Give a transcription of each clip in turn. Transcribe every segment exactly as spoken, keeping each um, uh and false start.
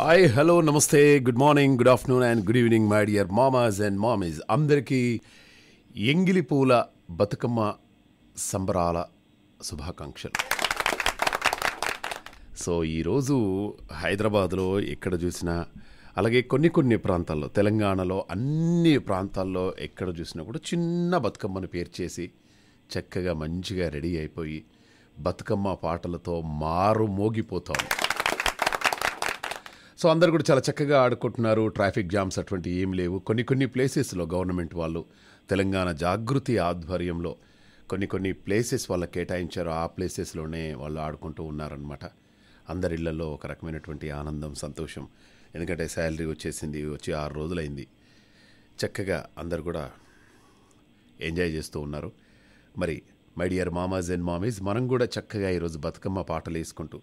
Hi hello నమస్తే good morning good afternoon and good evening my dear మామాస్ and mummies అందరికీ ఎంగిలి పూల బతుకమ్మ సంబరాల శుభాకాంక్షలు. సో ఈరోజు హైదరాబాద్లో ఎక్కడ చూసినా అలాగే కొన్ని కొన్ని ప్రాంతాల్లో తెలంగాణలో అన్ని ప్రాంతాల్లో ఎక్కడ చూసినా కూడా చిన్న బతుకమ్మను పేరు చేసి చక్కగా మంచిగా రెడీ అయిపోయి బతుకమ్మ పాటలతో మారు మోగిపోతాం. సో అందరు కూడా చాలా చక్కగా ఆడుకుంటున్నారు. ట్రాఫిక్ జామ్స్ అటువంటి ఏం లేవు. కొన్ని కొన్ని ప్లేసెస్లో గవర్నమెంట్ వాళ్ళు తెలంగాణ జాగృతి ఆధ్వర్యంలో కొన్ని కొన్ని ప్లేసెస్ వాళ్ళకి కేటాయించారు. ఆ ప్లేసెస్లోనే వాళ్ళు ఆడుకుంటూ ఉన్నారనమాట. అందరి ఇళ్లలో ఒక రకమైనటువంటి ఆనందం, సంతోషం. ఎందుకంటే శాలరీ వచ్చేసింది, వచ్చి ఆరు రోజులైంది. చక్కగా అందరు కూడా ఎంజాయ్ చేస్తూ ఉన్నారు. మరి మై డియర్ మామాస్ అండ్ మామీస్, మనం కూడా చక్కగా ఈరోజు బతుకమ్మ పాటలు వేసుకుంటూ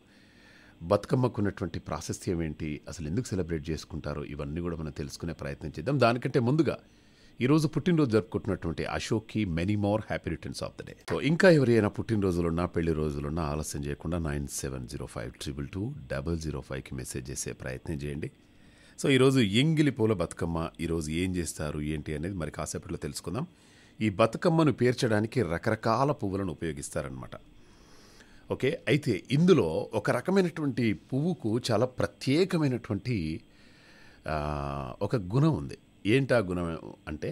బతుకమ్మకు ఉన్నటువంటి ప్రాశస్త్యం ఏంటి, అసలు ఎందుకు సెలబ్రేట్ చేసుకుంటారు, ఇవన్నీ కూడా మనం తెలుసుకునే ప్రయత్నం చేద్దాం. దానికంటే ముందుగా ఈరోజు పుట్టినరోజు జరుపుకుంటున్నటువంటి అశోక్కి many more happy returns of the day. So ఇంకా ఎవరైనా పుట్టినరోజులున్నా పెళ్లి రోజులున్నా ఆలస్యం చేయకుండా nine seven zero five triple two double zero ఫైవ్కి మెసేజ్ చేసే ప్రయత్నం చేయండి. సో ఈరోజు ఎంగిలి పూల బతుకమ్మ ఈరోజు ఏం చేస్తారు ఏంటి అనేది మరి కాసేపట్లో తెలుసుకుందాం. ఈ బతుకమ్మను పేర్చడానికి రకరకాల పువ్వులను ఉపయోగిస్తారనమాట. ఓకే, అయితే ఇందులో ఒక రకమైనటువంటి పువ్వుకు చాలా ప్రత్యేకమైనటువంటి ఒక గుణం ఉంది. ఏంటా గుణం అంటే,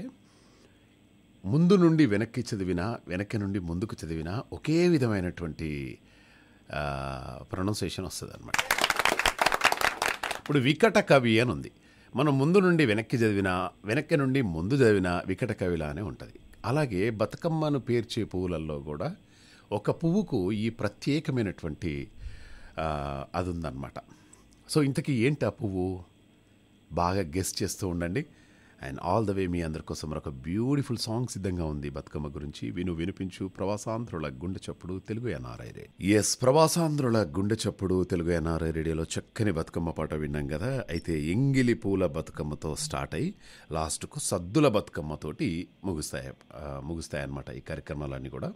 ముందు నుండి వెనక్కి చదివినా వెనక్కి నుండి ముందుకు చదివినా ఒకే విధమైనటువంటి ప్రొనౌన్సేషన్ వస్తుంది అన్నమాట. ఇప్పుడు వికట కవి అని ఉంది. మనం ముందు నుండి వెనక్కి చదివినా వెనక్కి నుండి ముందు చదివినా వికట కవిలా అనే ఉంటుంది. అలాగే బతుకమ్మను పేర్చే పువ్వులలో కూడా ఒక పువ్వుకు ఈ ప్రత్యేకమైనటువంటి అది ఉందన్నమాట. సో ఇంతకీ ఏంటి ఆ పువ్వు, బాగా గెస్ట్ చేస్తూ ఉండండి. అండ్ ఆల్ ద వే మీ అందరి కోసం మరొక బ్యూటిఫుల్ సాంగ్ సిద్ధంగా ఉంది బతుకమ్మ గురించి. విను వినిపించు ప్రవాసాంధ్రుల గుండె చప్పుడు తెలుగు ఎన్ఆర్ఐ రేడియో. ఎస్, ప్రవాసాంధ్రుల గుండె చప్పుడు తెలుగు ఎన్ఆర్ఐ రేడియోలో చక్కని బతుకమ్మ పాట విన్నాం కదా. అయితే ఎంగిలి పూల బతుకమ్మతో స్టార్ట్ అయ్యి లాస్ట్కు సద్దుల బతుకమ్మతోటి ముగుస్తాయి ముగుస్తాయి అన్నమాట ఈ కార్యక్రమాలన్నీ కూడా.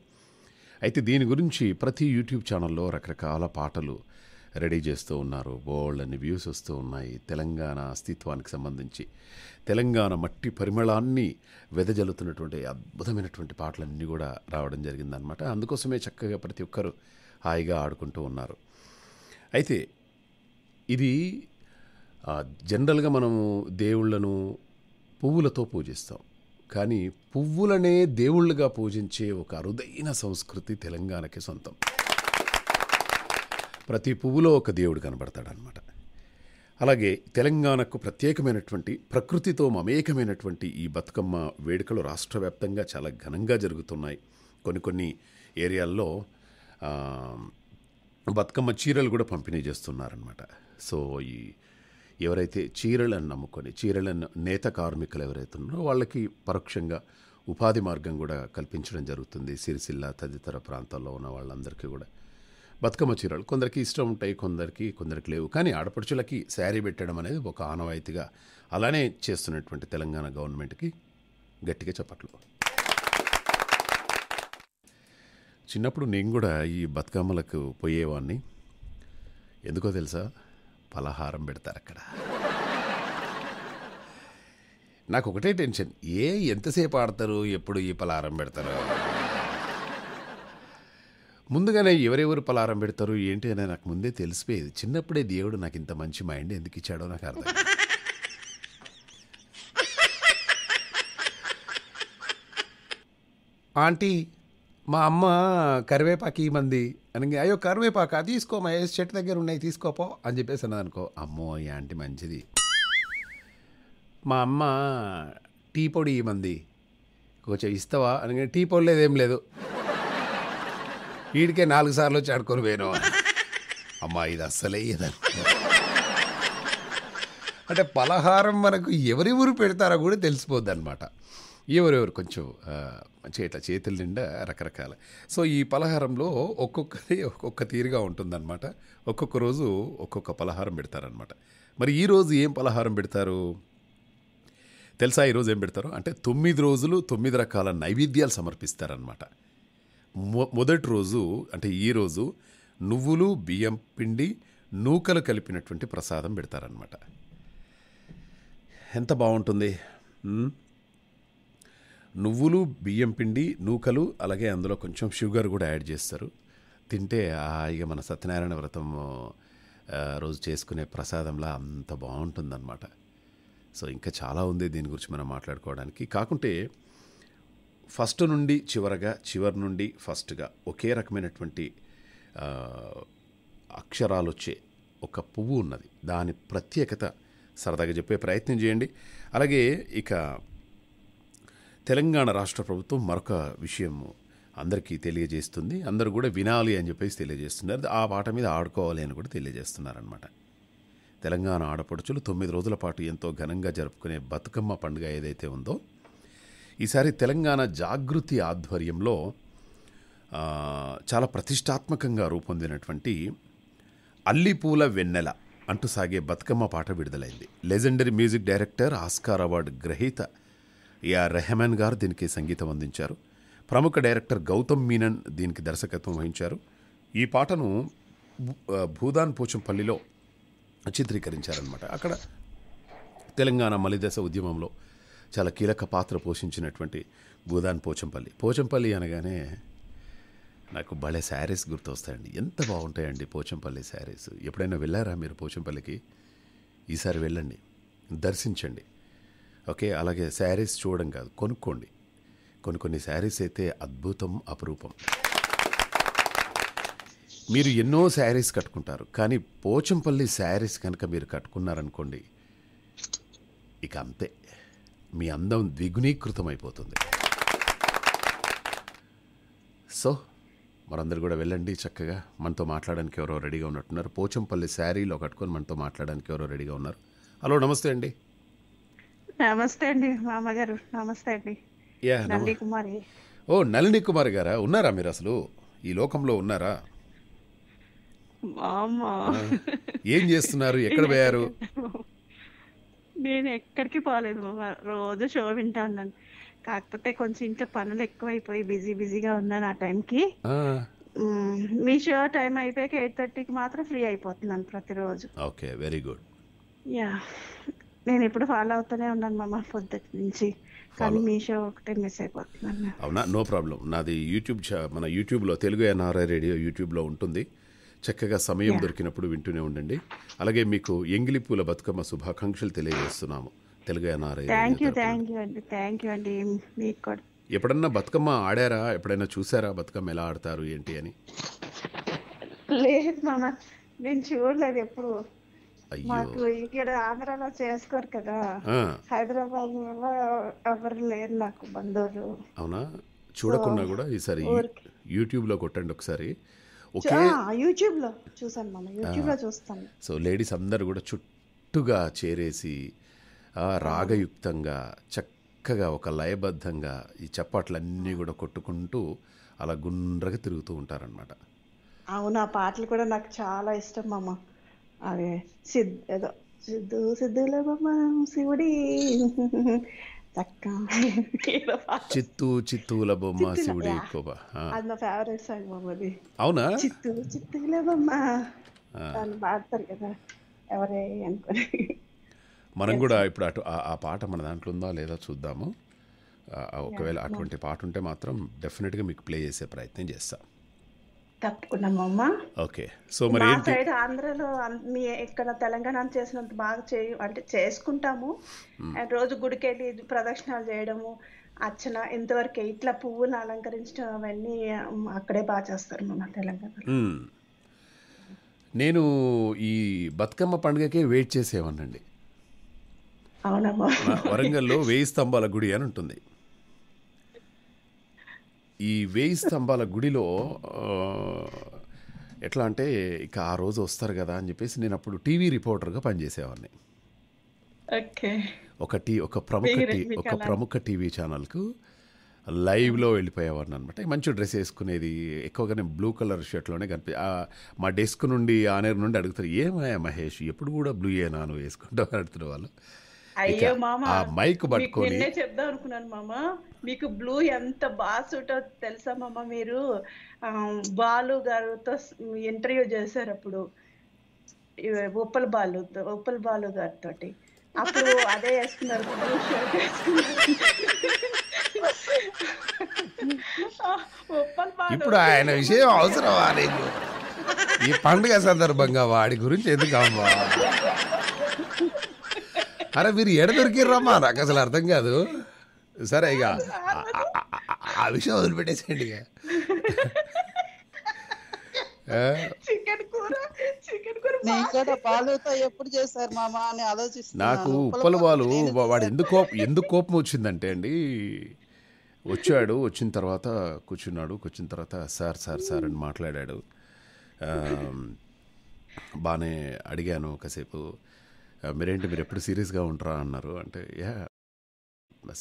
అయితే దీని గురించి ప్రతి యూట్యూబ్ ఛానల్లో రకరకాల పాటలు రెడీ చేస్తూ ఉన్నారు. బోల్డ్ అన్ని వ్యూస్ వస్తూ ఉన్నాయి. తెలంగాణ అస్తిత్వానికి సంబంధించి తెలంగాణ మట్టి పరిమళాన్ని వెదజల్లుతున్నటువంటి అద్భుతమైనటువంటి పాటలన్నీ కూడా రావడం జరిగిందనమాట. అందుకోసమే చక్కగా ప్రతి ఒక్కరూ హాయిగా ఆడుకుంటూ ఉన్నారు. అయితే ఇది జనరల్గా మనము దేవుళ్ళను పువ్వులతో పూజిస్తాం, కానీ పువ్వులనే దేవుళ్ళుగా పూజించే ఒక అరుదైన సంస్కృతి తెలంగాణకి సొంతం. ప్రతి పువ్వులో ఒక దేవుడు కనబడతాడనమాట. అలాగే తెలంగాణకు ప్రత్యేకమైనటువంటి ప్రకృతితో మమేకమైనటువంటి ఈ బతుకమ్మ వేడుకలు రాష్ట్ర వ్యాప్తంగా చాలా ఘనంగా జరుగుతున్నాయి. కొన్ని కొన్ని ఏరియాల్లో బతుకమ్మ చీరలు కూడా పంపిణీ చేస్తున్నారనమాట. సో ఈ ఎవరైతే చీరలను నమ్ముకొని చీరలను నేత కార్మికులు ఎవరైతే ఉన్నారో వాళ్ళకి పరోక్షంగా ఉపాధి మార్గం కూడా కల్పించడం జరుగుతుంది. సిరిసిల్ల తదితర ప్రాంతాల్లో ఉన్న వాళ్ళందరికీ కూడా బతుకమ్మ చీరలు కొందరికి ఇష్టం ఉంటాయి, కొందరికి కొందరికి లేవు. కానీ ఆడపడుచులకి శారీ పెట్టడం అనేది ఒక ఆనవాయితీగా అలానే చేస్తున్నటువంటి తెలంగాణ గవర్నమెంట్కి గట్టిగా చెప్పట్లు. చిన్నప్పుడు నేను కూడా ఈ బతుకమ్మలకు పోయేవాడిని. ఎందుకో తెలుసా, పలహారం పెడతారు అక్కడ. నాకు ఒకటే టెన్షన్, ఏ ఎంతసేపు ఆడతారు, ఎప్పుడు ఈ పలహారం పెడతారు. ముందుగానే ఎవరెవరు పలహారం పెడతారు ఏంటి అని నాకు ముందే తెలిసిపోయేది. చిన్నప్పుడే దేవుడు నాకు ఇంత మంచి మైండ్ ఎందుకు ఇచ్చాడో నాకు అర్థం. ఆంటీ, మా అమ్మ కరివేపాకు ఈ మంది అని, అయ్యో కరివేపాక తీసుకోమా, ఏ చెట్టు దగ్గర ఉన్నాయి తీసుకోపో అని చెప్పేసి అన్నది అనుకో. అమ్మో ఈ ఆంటీ మంచిది. మా అమ్మ టీ పొడి ఈ మంది, కొంచెం ఇస్తావా అని, టీ పొడి లేదు ఏం లేదు, వీడికే నాలుగు సార్లు వచ్చి ఆడుకొని పోయాను. అమ్మ ఇది అస్సలే ఇదని అంటే పలహారం మనకు ఎవరెవరు పెడతారో కూడా తెలిసిపోద్ది అనమాట. ఎవరెవరు కొంచెం మంచిగా ఇట్లా చేతుల నిండా రకరకాల. సో ఈ పలహారంలో ఒక్కొక్కరి ఒక్కొక్క తీరుగా ఉంటుందన్నమాట. ఒక్కొక్క రోజు ఒక్కొక్క పలహారం పెడతారనమాట. మరి ఈరోజు ఏం పలహారం పెడతారు తెలుసా? ఈరోజు ఏం పెడతారు అంటే తొమ్మిది రోజులు తొమ్మిది రకాల నైవేద్యాలు సమర్పిస్తారనమాట. మొదటి రోజు అంటే ఈరోజు నువ్వులు, బియ్యం పిండి, నూకలు కలిపినటువంటి ప్రసాదం పెడతారనమాట. ఎంత బాగుంటుంది, నువ్వులు, బియ్యం పిండి, నూకలు, అలాగే అందులో కొంచెం షుగర్ కూడా యాడ్ చేస్తారు. తింటే ఇక మన సత్యనారాయణ వ్రతం రోజు చేసుకునే ప్రసాదంలా అంత బాగుంటుందన్నమాట. సో ఇంకా చాలా ఉంది దీని గురించి మనం మాట్లాడుకోవడానికి. కాకుంటే ఫస్ట్ నుండి చివరగా, చివరి నుండి ఫస్ట్గా ఒకే రకమైనటువంటి అక్షరాలు వచ్చే ఒక పువ్వు ఉన్నది. దాని ప్రత్యేకత సరదాగా చెప్పే ప్రయత్నం చేయండి. అలాగే ఇక తెలంగాణ రాష్ట్ర ప్రభుత్వం మరొక విషయము అందరికీ తెలియజేస్తుంది. అందరూ కూడా వినాలి అని చెప్పేసి తెలియజేస్తున్నారు. ఆ పాట మీద ఆడుకోవాలి అని కూడా తెలియజేస్తున్నారనమాట. తెలంగాణ ఆడపడుచులు తొమ్మిది రోజుల పాటు ఎంతో ఘనంగా జరుపుకునే బతుకమ్మ పండుగ ఏదైతే ఉందో, ఈసారి తెలంగాణ జాగృతి ఆధ్వర్యంలో చాలా ప్రతిష్టాత్మకంగా రూపొందినటువంటి అల్లిపూల వెన్నెల అంటూ సాగే బతుకమ్మ పాట విడుదలైంది. Legendary music director, Oscar award గ్రహీత ఏఆర్ రెహమాన్ గారు దీనికి సంగీతం అందించారు. ప్రముఖ డైరెక్టర్ గౌతమ్ మీనన్ దీనికి దర్శకత్వం వహించారు. ఈ పాటను భూదాన్ పోచంపల్లిలో చిత్రీకరించారనమాట. అక్కడ తెలంగాణ మలిదశ ఉద్యమంలో చాలా కీలక పాత్ర పోషించినటువంటి భూదాన్ పోచంపల్లి. పోచంపల్లి అనగానే నాకు భలే శారీస్ గుర్తొస్తాయండి. ఎంత బాగుంటాయండి పోచంపల్లి శారీస్. ఎప్పుడైనా వెళ్ళారా మీరు పోచంపల్లికి? ఈసారి వెళ్ళండి, దర్శించండి. ఓకే, అలాగే శారీస్ చూడడం కాదు, కొనుక్కోండి. కొన్ని కొన్ని శారీస్ అయితే అద్భుతం, అపురూపం. మీరు ఎన్నో శారీస్ కట్టుకుంటారు, కానీ పోచంపల్లి శారీస్ కనుక మీరు కట్టుకున్నారనుకోండి, ఇక అంతే, మీ అందం ద్విగుణీకృతం అయిపోతుంది. సో మనందరూ కూడా వెళ్ళండి చక్కగా. మనతో మాట్లాడడానికి ఎవరో రెడీగా ఉన్నట్టున్నారు. పోచంపల్లి శారీలో కట్టుకొని మనతో మాట్లాడడానికి ఎవరో రెడీగా ఉన్నారు. హలో, నమస్తే అండి. నమస్తే అండి మామగారు. నమస్తే అండి. ఓ నళిని కుమార్ గారా? ఉన్నారా మీరు అసలు ఈ లోకంలో? ఉన్నారా? ఏం చేస్తున్నారు, ఎక్కడ పోయారు? నేను ఎక్కడికి పోలేదు, రోజు షో వింటా ఉన్నాను. కాకపోతే కొంచెం ఇంట్లో పనులు ఎక్కువైపోయి బిజీ బిజీగా ఉన్నాను. ఆ టైంకి మీ షో టైం అయిపోయాక ఎయిట్ థర్టీకి మాత్రం ఫ్రీ అయిపోతున్నాను ప్రతిరోజు. Okay, very good. యా, నేను ఇప్పుడు ఫాలో అవుతూనే ఉన్నాను మామ పొద్దుటి నుంచి. అవునా? No problem. నాది యూట్యూబ్, మన యూట్యూబ్లో తెలుగు ఎన్ఆర్ఐ రేడియో యూట్యూబ్లో ఉంటుంది. చక్కగా సమయం దొరికినప్పుడు వింటూనే ఉండండి. అలాగే మీకు ఎంగిలి పూల బతుకమ్మ శుభాకాంక్షలు తెలియజేస్తున్నాము తెలుగు ఎన్ఆర్ఐ. ఎప్పుడన్నా బతుకమ్మ ఆడారా? ఎప్పుడైనా చూసారా బతుకమ్మ ఎలా ఆడతారు ఏంటి అని? లేదు మామ, నేను చూడలేదు ఎప్పుడు. మాకు ఇక్కడ ఆంధ్రాలో చేసుకోరు కదా, హైదరాబాద్ ఎవరు లేరు నాకు బంధువులు. అవునా? చూడకుండా కూడా ఈసారి యూట్యూబ్ లో కొట్టండి ఒకసారి. ఓకే, యూట్యూబ్ లో చూసాను మామ, యూట్యూబ్ లో చూస్తాను. సో లేడీస్ అందరు కూడా చుట్టుగా చేరేసి రాగయుక్తంగా చక్కగా ఒక లయబద్ధంగా ఈ చప్పట్లన్నీ కూడా కొట్టుకుంటూ అలా గుండ్రగా తిరుగుతూ ఉంటారనమాట. అవునా? పాటలు కూడా నాకు చాలా ఇష్టం మామ. అదే సిద్ధు ఏదో సిద్ధు సిద్ధుల శివుడి చిత్తూ చిత్తూల బొమ్మ శివుడి ఎక్కువ. అది నా ఫేవరెట్ సాంగ్ మామ. అది అవునా? చిత్తూ చిత్తూల బొమ్మ దాన్ని పాడతారు కదా ఎవరే అనుకుని. మనం కూడా ఇప్పుడు అటు ఆ పాట మన దాంట్లో ఉందా లేదా చూద్దాము. ఒకవేళ అటువంటి పాట ఉంటే మాత్రం డెఫినెట్గా మీకు ప్లే చేసే ప్రయత్నం చేస్తాం. తప్పుకున్నామమ్మా. ఓకే, సో మరి ఆంధ్రలో ఇక్కడ తెలంగాణ చేసినంత బాగా చేయ అంటే చేసుకుంటాము. రోజు గుడికి వెళ్ళి ప్రదక్షిణాలు చేయడము, అర్చన, ఇంతవరకు ఇట్లా పువ్వులను అలంకరించడం అవన్నీ అక్కడే బాగా చేస్తారు మన తెలంగాణలో. నేను ఈ బతుకమ్మ పండుగకే వెయిట్ చేసేవానండి. అవునమ్మా. వరంగల్లో వేయి స్తంభాల గుడి అని ఉంటుంది. ఈ వేయి స్తంభాల గుడిలో ఎట్లా అంటే ఇక ఆ రోజు వస్తారు కదా అని చెప్పేసి నేను అప్పుడు టీవీ రిపోర్టర్గా పనిచేసేవాడిని. ఒకటి ఒక ప్రముఖ ఒక ప్రముఖ టీవీ ఛానల్కు లైవ్లో వెళ్ళిపోయేవాడిని అనమాట. మంచి డ్రెస్ వేసుకునేది, ఎక్కువగా నేను బ్లూ కలర్ షర్ట్లోనే కనిపి. మా డెస్క్ నుండి ఆనేరు నుండి అడుగుతారు, ఏమయ్యా మహేష్ ఎప్పుడు కూడా బ్లూ ఏనా నువ్వు వేసుకుంటావు అడుగుతున్న వాళ్ళు. అయ్యో మామా, మైక్ పట్టుకొని నిన్నే చెప్దాం అనుకున్నాను మామా. మీకు బ్లూ ఎంత బాగా సూట్ అవుతుంది తెలుసా మామా? మీరు బాలు గారితో ఇంటర్వ్యూ చేశారు అప్పుడు, ఉప్పల బాలు ఉప్పల బాలు గారితో అప్పుడు అదే వేసుకున్నారు ఇప్పుడు ఆయన విషయం అవసరమా నీకు ఈ పండుగ సందర్భంగా వాడి గురించి ఎందుకు అమ్మా అరే మీరు ఎడ దొరికిర్రమ్మా నాకు అసలు అర్థం కాదు సరే ఇక ఆ విషయం వదిలిపెట్టేసేయండి ఇక నాకు ఉప్పల బాలు వాడు ఎందుకు కోపం ఎందుకు కోపం వచ్చిందంటే అండి వచ్చాడు వచ్చిన తర్వాత కూర్చున్నాడు కూర్చున్న తర్వాత సార్ సార్ సార్ అని మాట్లాడాడు బాగానే అడిగాను కాసేపు మీరేంటి మీరు ఎప్పుడు సీరియస్గా ఉంటారా అన్నారు అంటే యా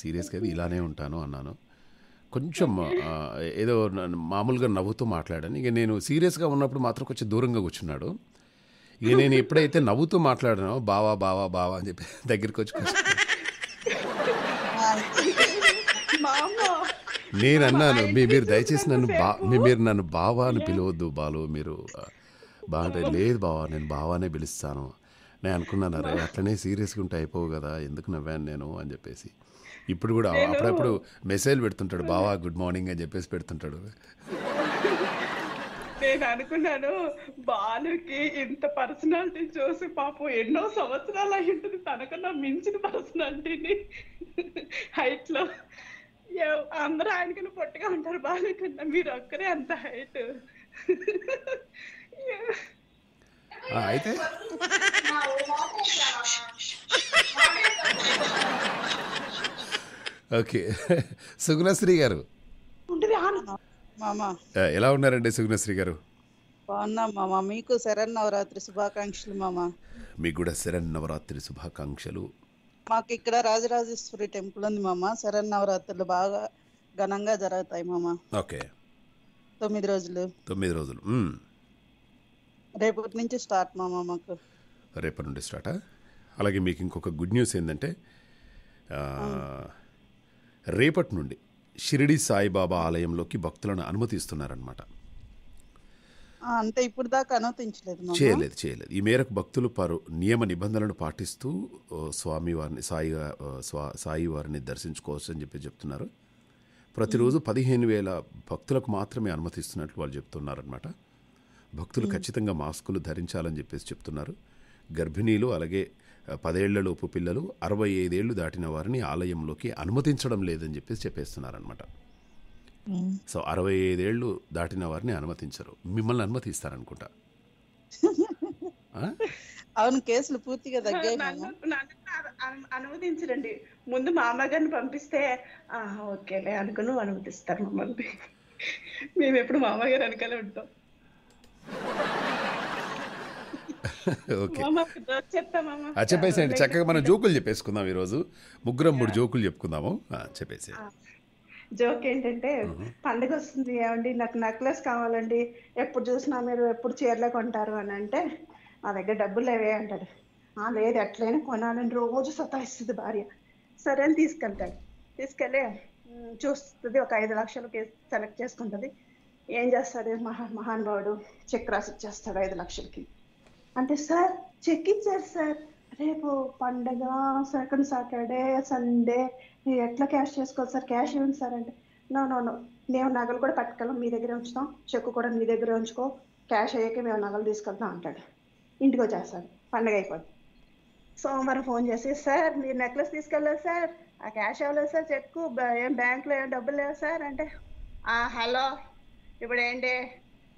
సీరియస్గా ఇలానే ఉంటాను అన్నాను కొంచెం ఏదో మామూలుగా నవ్వుతూ మాట్లాడాను ఇక నేను సీరియస్గా ఉన్నప్పుడు మాత్రం కొంచెం దూరంగా కూర్చున్నాడు ఇక నేను ఎప్పుడైతే నవ్వుతూ మాట్లాడానో బావా బావా బావా అని చెప్పి దగ్గరికి వచ్చి నేను అన్నాను మీ మీరు దయచేసి నన్ను బా మీ మీరు నన్ను బావా అని పిలవద్దు బాలు మీరు బాగా లేదు బావా నేను బావానే పిలుస్తాను నేను అనుకున్నాను అరే అట్లనే సీరియస్గా ఉంటే అయిపోవు కదా ఎందుకు నవ్వాను నేను అని చెప్పేసి ఇప్పుడు కూడా అప్పుడప్పుడు మెసేజ్ పెడుతుంటాడు బావా గుడ్ మార్నింగ్ అని చెప్పేసి పెడుతుంటాడు నేను అనుకున్నాను బాలుకి ఇంత పర్సనాలిటీ చూసి పాపం ఎన్నో సంవత్సరాలు అయింటుంది తనకన్నా మించిన పర్సనాలిటీని హైట్లో అందరూ ఆయనకన్నా పొట్టిగా ఉంటారు బాలు కన్నా మీరు ఒక్కరే అంత హైట్ అయితే ఓకే సుగుణశ్రీ గారు ఎలా ఉన్నారండి సుగుణశ్రీ గారు బాగున్నాం మామా మీకు శరన్నవరాత్రి శుభాకాంక్షలు మామా మీకు కూడా శరన్నవరాత్రి శుభాకాంక్షలు మాకు ఇక్కడ రాజరాజేశ్వరి టెంపుల్ ఉంది మామా శరన్నవరాత్రులు బాగా ఘనంగా జరుగుతాయి మామా ఓకే తొమ్మిది రోజులు తొమ్మిది రోజులు రేపటి నుంచి స్టార్ట్ మామా మాకు రేపటి నుండి స్టార్ట్ అలాగే మీకు ఇంకొక గుడ్ న్యూస్ ఏంటంటే రేపటి నుండి షిరిడి సాయిబాబా ఆలయంలోకి భక్తులను అనుమతిస్తున్నారన్నమాట అంటే ఇప్పుడు దాకా అనుమతించలేదు చేయలేదు చేయలేదు ఈ మేరకు భక్తులు పలు నియమ నిబంధనలను పాటిస్తూ స్వామి వారిని సాయి సాయి వారిని దర్శించుకోవచ్చు అని చెప్పి చెప్తున్నారు ప్రతిరోజు పదిహేను వేల భక్తులకు మాత్రమే అనుమతిస్తున్నట్లు వాళ్ళు చెప్తున్నారన్నమాట భక్తులు ఖచ్చితంగా మాస్కులు ధరించాలని చెప్పేసి చెప్తున్నారు గర్భిణీలు అలాగే పదేళ్లలోపు పిల్లలు అరవై ఐదేళ్లు దాటిన వారిని ఆలయంలోకి అనుమతించడం లేదని చెప్పేసి చెప్పేస్తున్నారనమాట సో అరవై ఐదేళ్లు దాటిన వారిని అనుమతించరు మిమ్మల్ని అనుమతిస్తారనుకుంటా అవును కేసులు పూర్తిగా తగ్గాయి అనుమతించరండి ముందు మా అమ్మగారిని పంపిస్తే ఓకేలే అనుకుని అనుమతిస్తారు మమ్మల్ని మేము ఎప్పుడు మా అమ్మగారు అనుకలే ఉంటాం చెప్పేసేయండి చక్కగా మనం జోకులు చెప్పేసుకుందాం ఈరోజు ముగ్గురం మూడు జోకులు చెప్పుకుందాము చెప్పేసి జోక్ ఏంటంటే పండుగ వస్తుంది ఏమండి నాకు నెక్లెస్ కావాలండి ఎప్పుడు చూసినా మీరు ఎప్పుడు చీరలే కొంటారు అని అంటే మా దగ్గర డబ్బులు లేవే అంటాడు ఆ లేదు ఎట్లయినా కొనాలని రోజు సతాయిస్తుంది భార్య సరే అని తీసుకెళ్తాడు తీసుకెళ్ళి చూస్తుంది ఒక ఐదు లక్షలకి సెలెక్ట్ చేసుకుంటుంది ఏం చేస్తాడు మహా మహానుభావుడు చెక్ రాసి ఇచ్చేస్తాడు ఐదు లక్షలకి అంటే సార్ చెక్ ఇచ్చారు సార్ రేపు పండగ సెకండ్ సాటర్డే సండే ఎట్లా క్యాష్ చేసుకోవాలి సార్ క్యాష్ ఇవ్వండి సార్ అంటే నో నో నో మేము నగలు కూడా పట్టుకెళ్ళాం మీ దగ్గరే ఉంచుతాం చెక్ కూడా మీ దగ్గరే ఉంచుకో క్యాష్ అయ్యాక మేము నగలు తీసుకెళ్తాం అంటాడు ఇంటికి వచ్చేస్తాడు పండగ అయిపోద్ది సోమవారం ఫోన్ చేసి సార్ మీరు నెక్లెస్ తీసుకెళ్ళారు సార్ ఆ క్యాష్ అవ్వలేదు సార్ చెక్ ఏం బ్యాంకులో ఏం డబ్బులు లేవు సార్ అంటే హలో ఇప్పుడు ఏంటి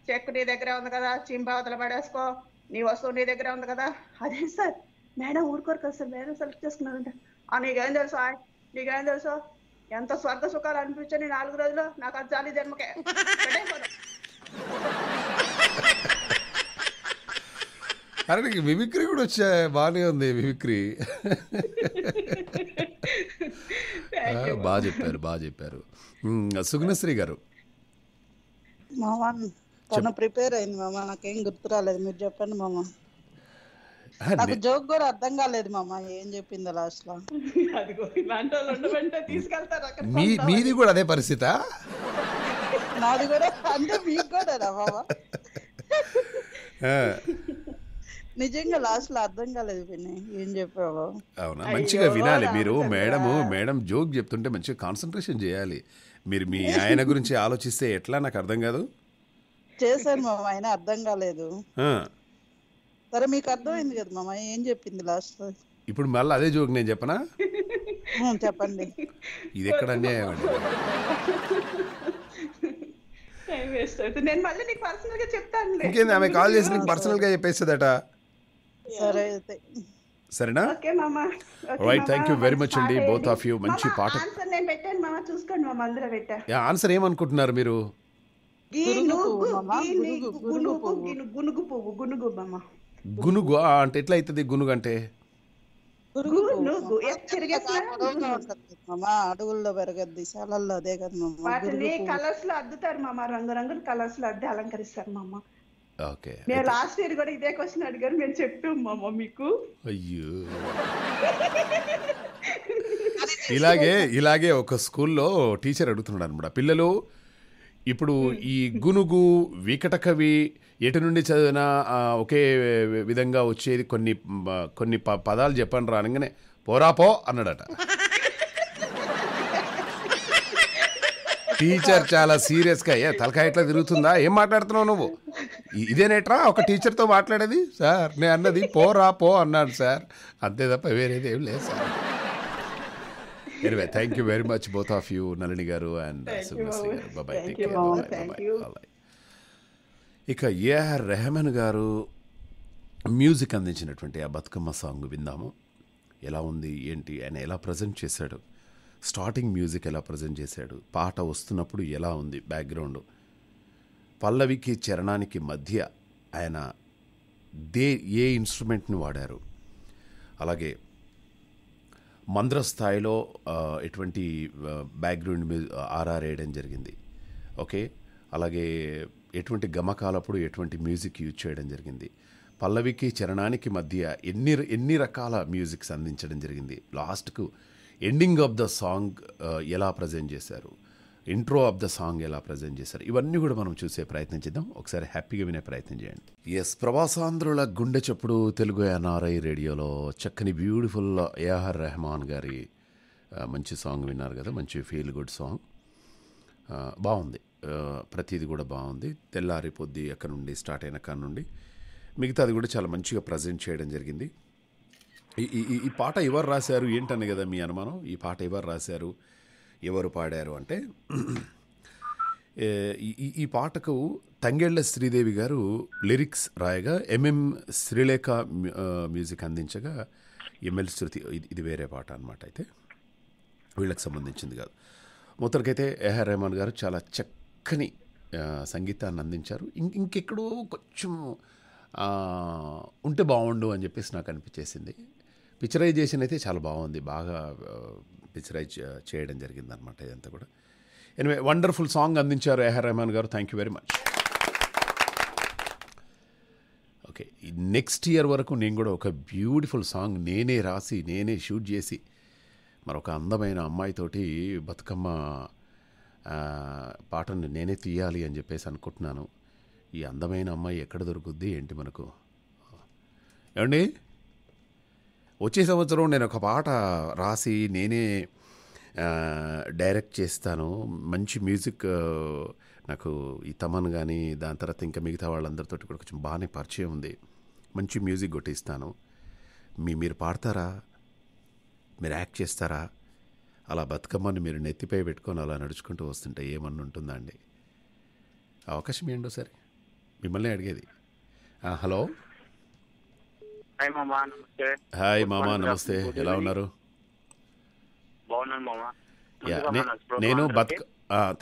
చెక్ నీ దగ్గర ఉంది కదా చింపావతలు పడేసుకో నీ వస్తువు నీ దగ్గర ఉంది కదా అదే సార్ మేడం ఊరుకోరు కదా సార్ మేడం సెలెక్ట్ చేసుకున్నారంటే నీకేం తెలుసు నీకేం తెలుసు ఎంత స్వర్గ సుఖాలు అనిపించా నీ నాలుగు రోజులు నాకు అది చాలీ జన్మకే అరే నీకు మిమిక్రీ కూడా వచ్చా బాగానే ఉంది మిమిక్రీ బాగా చెప్పారు బాగా చెప్పారు సుగుణశ్రీ గారు మామా తను ప్రిపేర్ అయింది మామా నాకేం గుర్తు రాలేదు మీరు చెప్పండి మామా నాకు జోక్ కూడా అర్థం కాలేదు మామా ఏం చెప్పింది లాస్ట్ లో మీది కూడా అదే పరిస్థితి నాది కూడా అంటే మీకు కూడా మామా నిజంగా లాస్ట్ లో అర్థం కాలేదు విని ఏం చెప్పావో. అవునా, మంచిగా వినాలి మీరు. మేడం మేడం జోక్ చెప్తుంటే మంచిగా కాన్సన్ట్రేషన్ చేయాలి మీరు. మీ ఆయన గురించి ఆలోచిస్తే ఎట్లా నాకు అర్థం కాదు. చేశాను మా ఆయన, అర్థం కాలేదు. సరే మీకు అర్థమైంది కదా మా ఆయన ఏం చెప్పింది లాస్ట్. ఇప్పుడు మళ్ళీ అదే జోక్ నేను చెప్పనా? చెప్పండి. ఇది ఎక్కడ అన్యాయం అండి. ఇంకేంది, ఆమె కాల్ చేసి నీకు పర్సనల్ గా చెప్పేస్తుందట. సరేనా? Right, thank you very much అండి బోత్ ఆఫ్ యూ. మంచి పాట. ఆన్సర్ ఏమనుకుంటున్నారు మీరు? గునుగు అంటే ఎట్లా అవుతుంది? గునుగు అంటే అడవుల్లో పెరగద్ది శాలల్లో, అదే కదా. వాటిని కలర్స్ లో అద్దుతారు మామ, రంగురంగుల కలర్స్ లో అద్ది అలంకరిస్తారు మామ. నేను లాస్ట్ ఇయర్ కూడా ఇదే క్వశ్చన్ అడిగారు, మేము చెప్పాము మామ మీకు. అయ్యో, ఇలాగే ఇలాగే ఒక స్కూల్లో టీచర్ అడుగుతున్నాడు అనమాట, పిల్లలు ఇప్పుడు ఈ గునుగు వికటకవి ఎటు నుండి చదివినా ఒకే విధంగా వచ్చేది, కొన్ని కొన్ని ప పదాలు చెప్పండి రానగానే పోరాపో అన్నాడట. టీచర్ చాలా సీరియస్గా, ఏ తలకాయ ఎట్లా తిరుగుతుందా, ఏం మాట్లాడుతున్నావు నువ్వు, ఇదేనేట్రా ఒక టీచర్తో మాట్లాడేది సార్, నేను అన్నది పోరా పో అన్నాడు సార్, అంతే తప్ప వేరేది ఏం లేదు sir. Anyway, thank you very much both of you, Nalini garu and Subhasri garu. Bye bye, take care. Bye bye. Ika A R Rahman garu music అందించినటువంటి ఆ బతుకమ్మ సాంగ్ విన్నాము. ఎలా ఉంది ఏంటి ఆయన ఎలా ప్రజెంట్ చేశాడు, స్టార్టింగ్ మ్యూజిక్ ఎలా ప్రజెంట్ చేశాడు, పాట వస్తున్నప్పుడు ఎలా ఉంది బ్యాక్గ్రౌండ్, పల్లవికి చరణానికి మధ్య ఆయన దే ఏ ఇన్స్ట్రుమెంట్ని వాడారు, అలాగే మంద్ర స్థాయిలో ఎటువంటి బ్యాక్గ్రౌండ్ మ్యూజిక్ ఆర్ఆర్ వేయడం జరిగింది. ఓకే, అలాగే ఎటువంటి గమకాలప్పుడు ఎటువంటి మ్యూజిక్ యూజ్ చేయడం జరిగింది, పల్లవికి చరణానికి మధ్య ఎన్ని ఎన్ని రకాల మ్యూజిక్స్ అందించడం జరిగింది, లాస్ట్కు ఎండింగ్ ఆఫ్ ద సాంగ్ ఎలా ప్రజెంట్ చేశారు, ఇంట్రో ఆఫ్ ద సాంగ్ ఎలా ప్రజెంట్ చేశారు, ఇవన్నీ కూడా మనం చూసే ప్రయత్నం చేద్దాం. ఒకసారి హ్యాపీగా వినే ప్రయత్నం చేయండి. ఎస్, ప్రవాసాంధ్రుల గుండె చప్పుడు తెలుగు ఎన్ఆర్ఐ రేడియోలో చక్కని బ్యూటిఫుల్ ఏఆర్ రెహమాన్ గారి మంచి సాంగ్ విన్నారు కదా, మంచి ఫీల్ గుడ్ సాంగ్, బాగుంది, ప్రతిది కూడా బాగుంది. తెల్లారి పొద్దు అక్కడ నుండి స్టార్ట్ అయిన కాడ నుండి మిగతాది కూడా చాలా మంచిగా ప్రజెంట్ చేయడం జరిగింది. ఈ ఈ పాట ఎవరు రాశారు ఏంటని కదా మీ అనుమానం, ఈ పాట ఎవరు రాశారు ఎవరు పాడారు అంటే, ఈ ఈ పాటకు తంగెళ్ళ శ్రీదేవి గారు లిరిక్స్ రాయగా ఎంఎం శ్రీలేఖ మ్యూజిక్ అందించగా ఎంఎల్ శృతి, ఇది వేరే పాట అనమాట, అయితే వీళ్ళకి సంబంధించింది కాదు. మొత్తానికైతే ఏఆర్ రెహమాన్ గారు చాలా చక్కని సంగీతాన్ని అందించారు. ఇంకెక్కడో కొంచెం ఉంటే బాగుండు అని చెప్పేసి నాకు అనిపించేసింది. పిక్చరైజేషన్ అయితే చాలా బాగుంది, బాగా పిక్చరైజ్ చేయడం జరిగింది అనమాట ఇదంతా కూడా. ఎనివే, వండర్ఫుల్ సాంగ్ అందించారు ఏఆర్ రెహమాన్ గారు, thank you very much. Okay, next year వరకు నేను కూడా ఒక బ్యూటిఫుల్ సాంగ్ నేనే రాసి నేనే షూట్ చేసి మరొక అందమైన అమ్మాయితోటి బతుకమ్మ పాటను నేనే తీయాలి అని చెప్పేసి అనుకుంటున్నాను. ఈ అందమైన అమ్మాయి ఎక్కడ దొరుకుద్ది ఏంటి మనకు ఏమండి? వచ్చే సంవత్సరం నేను ఒక పాట రాసి నేనే డైరెక్ట్ చేస్తాను, మంచి మ్యూజిక్ నాకు ఈ తమన్ కానీ దాని తర్వాత ఇంకా మిగతా వాళ్ళందరితో కూడా కొంచెం బాగానే పరిచయం ఉంది, మంచి మ్యూజిక్ కొట్టిస్తాను. మీ మీరు పాడతారా, మీరు యాక్ట్ చేస్తారా, అలా బతుకమ్మని మీరు నెత్తిపై పెట్టుకొని అలా నడుచుకుంటూ వస్తుంటే ఏమన్నా ఉంటుందా అండి? అవకాశం ఏంటో సరే మిమ్మల్ని అడిగేది. హలో, హాయ్ మామా, నమస్తే, ఎలా ఉన్నారు? నేను బతుక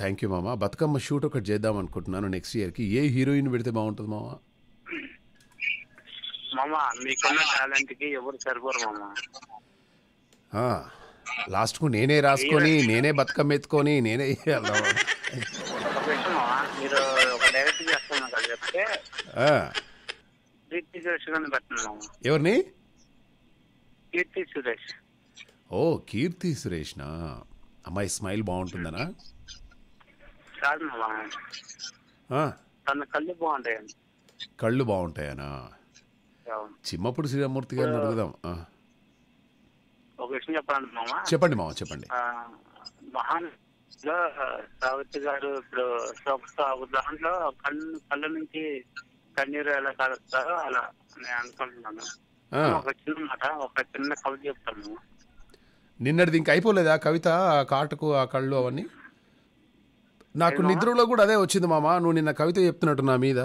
థ్యాంక్ యూ మామా, బతుకమ్మ షూట్ ఒకటి చేద్దాం అనుకుంటున్నాను నెక్స్ట్ ఇయర్కి, ఏ హీరోయిన్ పెడితే బాగుంటుంది మామా? మామా మీకున్న టాలెంట్కి ఎవరు సరిపోరు మామా. లాస్ట్కు నేనే రాసుకొని నేనే బతుకమ్మ ఎత్తుకొని నేనే ఎవరిని? ఓ కీర్తి సురేష్నా, అమ్మాయి స్మైల్ బాగుంటుందనా? కళ్ళు బాగుంటాయనా? చిమ్మపూడి శ్రీరామూర్తి గారిని అడుగుదాం. ఒక విషయం చెప్పండి మామ. చెప్పండి మామ చెప్పండి. మహాన్ సావిత్రి గారు ఇప్పుడు దాంట్లో కళ్ళు కళ్ళ నుంచి కన్నీరు ఎలా కలుస్తారో అలా నేను అనుకుంటున్నాను. ఒక చిన్న మాట ఒక చిన్న కవిత చెప్తాను. నిన్నటిది ఇంకా అయిపోలేదా కవిత? ఆ కాటకు ఆ కళ్ళు అవన్నీ నాకు నిద్రలో కూడా అదే వచ్చింది మామ. నువ్వు నిన్న కవిత చెప్తున్నట్టు నా మీద.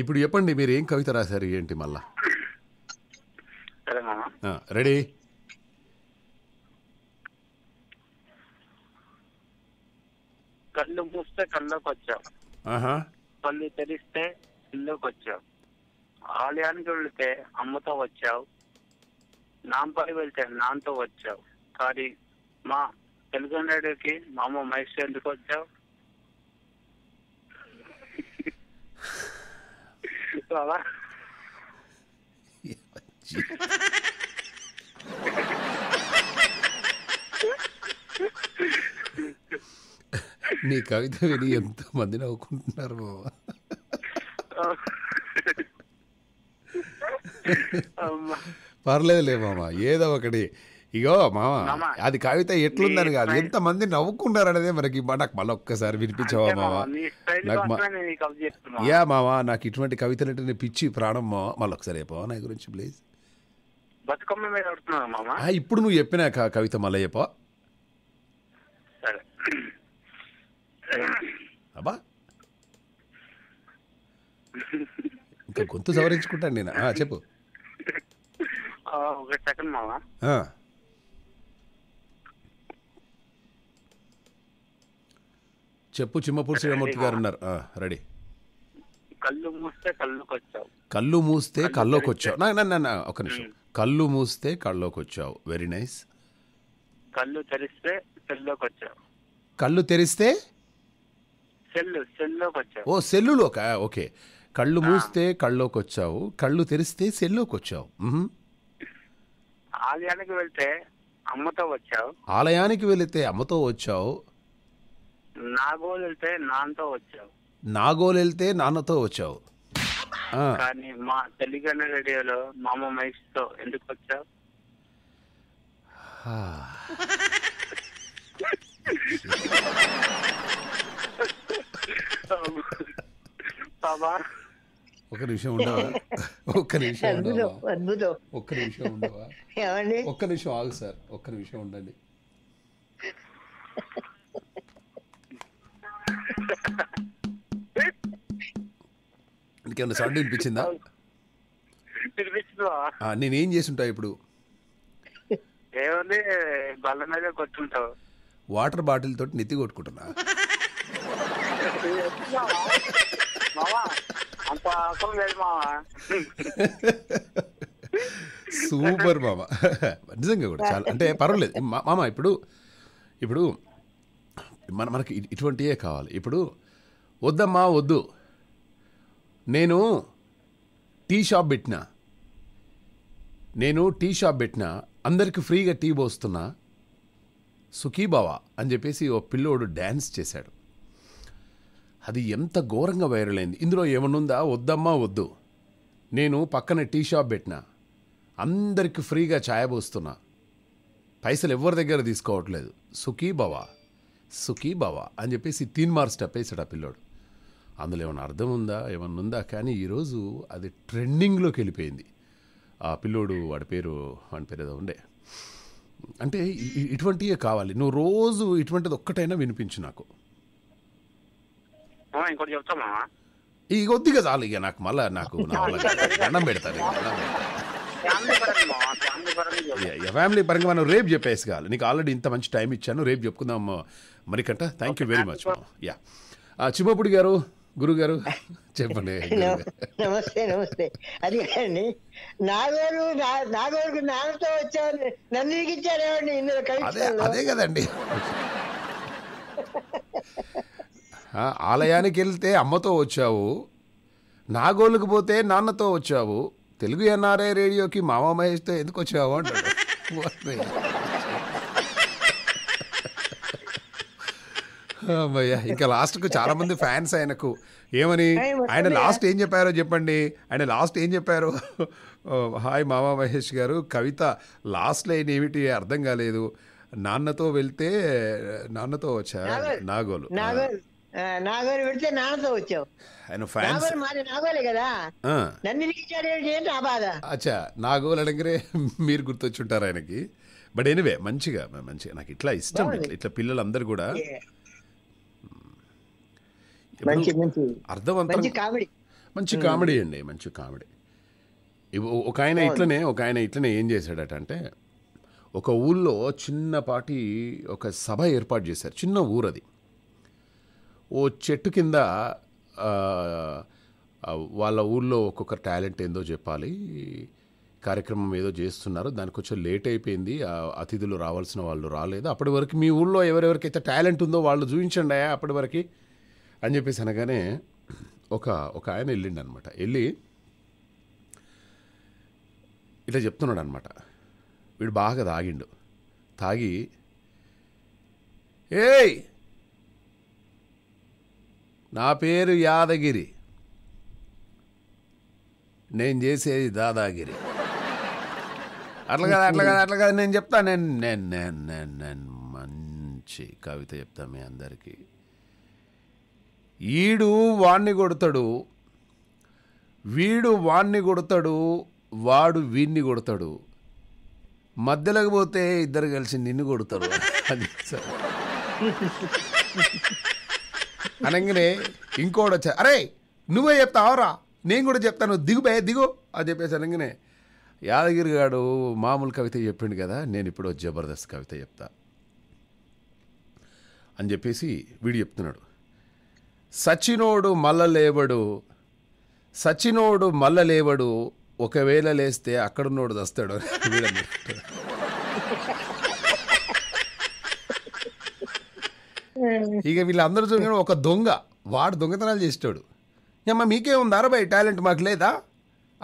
ఇప్పుడు చెప్పండి మీరు ఏం కవిత రాశారు ఏంటి మళ్ళా. రెడీ? కళ్ళు మూస్తే కళ్ళకి వచ్చావు, కళ్ళు తెరిస్తే ఇల్లుకి వచ్చావు, ఆలయానికి వెళితే అమ్మతో వచ్చావు, నాంపై వెళ్తే నాన్నతో వచ్చావు, కానీ మా తెలుగు నాడుకి మామ మహేష్ ఎందుకు వచ్చావు? నీ కవిత విని ఎంతో మంది నవ్వుకుంటున్నారు బాబా. పర్లేదులే మామ, ఏదో ఒకటి. ఇగో మామ అది కవిత ఎట్లుందని కాదు, ఎంత మంది నవ్వుకున్నారు అనేది మనకి. నాకు మళ్ళీ ఒక్కసారి వినిపించావా మావా? నాకు యా మావా, నాకు ఇటువంటి కవితలు అంటే పిచ్చి ప్రాణం మావా. మళ్ళీ ఒకసారి చెప్పవా నా గురించి ప్లీజ్? ఇప్పుడు నువ్వు చెప్పినా కవిత మళ్ళీ చెప్పవా? అబ్బా ఇంకా గొంతు సవరించుకుంటాను నేను. చెప్పు. ఒక సెకండ్ మావా. చెప్పు. చిమ్మపూడి శ్రీరామూర్తి గారు ఉన్నారు. రెడీ? కళ్ళు మూస్తే కళ్ళకి వచ్చావు, కళ్ళు మూస్తే కళ్ళకి వచ్చావు. నా ఒక నిమిషం. కళ్ళు మూస్తే కళ్ళకి వచ్చావు, వెరీ నైస్. కళ్ళు తెరిస్తే సెల్లోకి వచ్చావు, కళ్ళు తెరిస్తే సెల్లు సెల్లోకి వచ్చావు. ఓ సెల్లులోక. ఓకే. కళ్ళు మూస్తే కళ్ళకి వచ్చావు, కళ్ళు తెరిస్తే సెల్లోకి వచ్చావు, ఆలయానికి వెళ్తే అమ్మతో వచ్చావు, ఆలయానికి వెళితే అమ్మతో వచ్చావు, నాగోలు వెళ్తే నాన్నతో వచ్చావు, నాగోలు వెళ్తే నాన్నతో వచ్చావు, కానీ మా తెలుగు రేడియోలో మామ మహేష్తో ఎందుకు వచ్చావు? ఒక్క నిమిషం ఉండవా? ఒక్క నిమిషం ఉండవా? ఒక్క నిమిషం ఉండవా? ఒక్క నిమిషం ఆగు సార్, ఒక్క నిమిషం ఉండండి. ఇంకేమన్నా సౌండ్ వినిపించిందా? నేనేం చేస్తుంటా ఇప్పుడు? వాటర్ బాటిల్ తోటి నెత్తి కొట్టుకుంటున్నా. సూపర్ మామ, నిజంగా కూడా చాలా అంటే పర్వాలేదు మామ. ఇప్పుడు ఇప్పుడు మన మనకి ఇటువంటివే కావాలి. ఇప్పుడు వద్దమ్మా వద్దు, నేను టీ షాప్ పెట్టినా నేను టీ షాప్ పెట్టినా అందరికి ఫ్రీగా టీ పోస్తున్నా సుఖీబావా అని చెప్పేసి ఓ పిల్లోడు డ్యాన్స్ చేశాడు. అది ఎంత ఘోరంగా వైరల్ అయింది. ఇందులో ఏమనుందా? వద్దమ్మా వద్దు, నేను పక్కన టీ షాప్ పెట్టినా అందరికి ఫ్రీగా ఛాయ పోస్తున్నా, పైసలు ఎవరి దగ్గర తీసుకోవట్లేదు, సుఖీబావా సుఖీబావా అని చెప్పేసి తీన్ మార్ స్టెప్ వేసాడు ఆ పిల్లోడు. అందులో ఏమైనా అర్థం ఉందా? ఏమన్నా ఉందా? కానీ ఈరోజు అది ట్రెండింగ్లోకి వెళ్ళిపోయింది. ఆ పిల్లోడు వాడి పేరు వాడి పేరు ఏదో ఉండే. అంటే ఇటువంటివే కావాలి. నువ్వు రోజు ఇటువంటిది ఒక్కటైనా వినిపించు నాకు. ఇంకోటి చెప్తామా? ఈ కొద్దిగా చాలు ఇక నాకు. మళ్ళీ నాకు దండం పెడతాను. ఫ్యామిలీ పరంగా మనం రేపు చెప్పేసి కావాలి. నీకు ఆల్రెడీ ఇంత మంచి టైం ఇచ్చాను, రేపు చెప్పుకుందాం మరికంట. Thank you very much. Yeah Chimmapudi గారు, గురుగారు చెప్పండి. నమస్తే నమస్తే. అది కాదండి, నాగోలు నాగోలు నాన్నతో వచ్చావు, నన్ను ఇచ్చారేమండి ఇందులో కలిసి. అదే కదండి. ఆలయానికి వెళ్తే అమ్మతో వచ్చావు, నాగోలుకు పోతే నాన్నతో వచ్చావు, తెలుగు ఎన్ఆర్ఐ రేడియోకి మామ మహేష్తో ఎందుకు వచ్చావు అంటాడు. ఇంకా లాస్ట్ కు చాలా మంది ఫ్యాన్స్ ఆయనకు ఏమని ఆయన లాస్ట్ ఏం చెప్పారో చెప్పండి. ఆయన లాస్ట్ ఏం చెప్పారు? హాయ్ మామా మహేష్ గారు, కవిత లాస్ట్ లైన్ ఏమిటి అర్థం కాలేదు. నాన్నతో వెళ్తే నాన్నతో వచ్చా నాగోలు నాగోలు పెడితే నాన్నతో వచ్చావు. అచ్చా నాగోలు అడిగిరే మీరు గుర్తొచ్చుంటారు ఆయనకి. బట్ ఎనీవే మంచిగా మంచిగా నాకు ఇట్లా ఇష్టం. ఇట్లా పిల్లలందరూ కూడా అర్థవంతం మంచి కామెడీ అండి, మంచి కామెడీ. ఒక ఆయన ఇట్లనే ఒక ఆయన ఇట్లనే ఏం చేశాడట అంటే, ఒక ఊళ్ళో చిన్నపాటి ఒక సభ ఏర్పాటు చేశారు. చిన్న ఊరది. ఓ చెట్టు కింద వాళ్ళ ఊళ్ళో ఒక్కొక్క టాలెంట్ ఏందో చెప్పాలి, కార్యక్రమం ఏదో చేస్తున్నారు, దానికి కొంచెం లేట్ అయిపోయింది, అతిథులు రావాల్సిన వాళ్ళు రాలేదు, అప్పటి వరకు మీ ఊళ్ళో ఎవరెవరికైతే టాలెంట్ ఉందో వాళ్ళు చూపించండి అప్పటి వరకు అని చెప్పేసి అనగానే ఒక ఒక ఆయన వెళ్ళిండు అనమాట. వెళ్ళి ఇట్లా చెప్తున్నాడు అనమాట. వీడు బాగా తాగిండు. తాగి ఏయ్ నా పేరు యాదగిరి, నేను చేసేది దాదాగిరి. అట్లా కాదు అట్లా కాదు అట్లా కాదు నేను చెప్తా, నేను నేను నేను నేను నేను మంచి కవిత చెప్తా మీ అందరికీ. ఈడు వాణ్ణి కొడతాడు, వీడు వాణ్ణి కొడతాడు, వాడు వీణ్ణి కొడతాడు, మధ్యలోకి పోతే ఇద్దరు కలిసి నిన్ను కొడతారు అని అనగానే ఇంకోటి వచ్చా, అరే నువ్వే చెప్తావురా నేను కూడా చెప్తాను దిగు బయ దిగు అని చెప్పేసి అనగానే, యాదగిరి గారు మామూలు కవిత చెప్పిండు కదా, నేను ఇప్పుడు జబర్దస్త్ కవిత చెప్తా అని చెప్పేసి వీడు చెప్తున్నాడు. సచినోడు మల్ల లేవడు, సచినోడు మల్ల లేవడు, ఒకవేళ లేస్తే అక్కడున్నోడు దస్తాడు. వీడని ఇక వీళ్ళందరూ చూడ ఒక దొంగ, వాడు దొంగతనాలు చేసేటాడు. ఏమ్మా మీకేముంది అరవై టాలెంట్ మాకు లేదా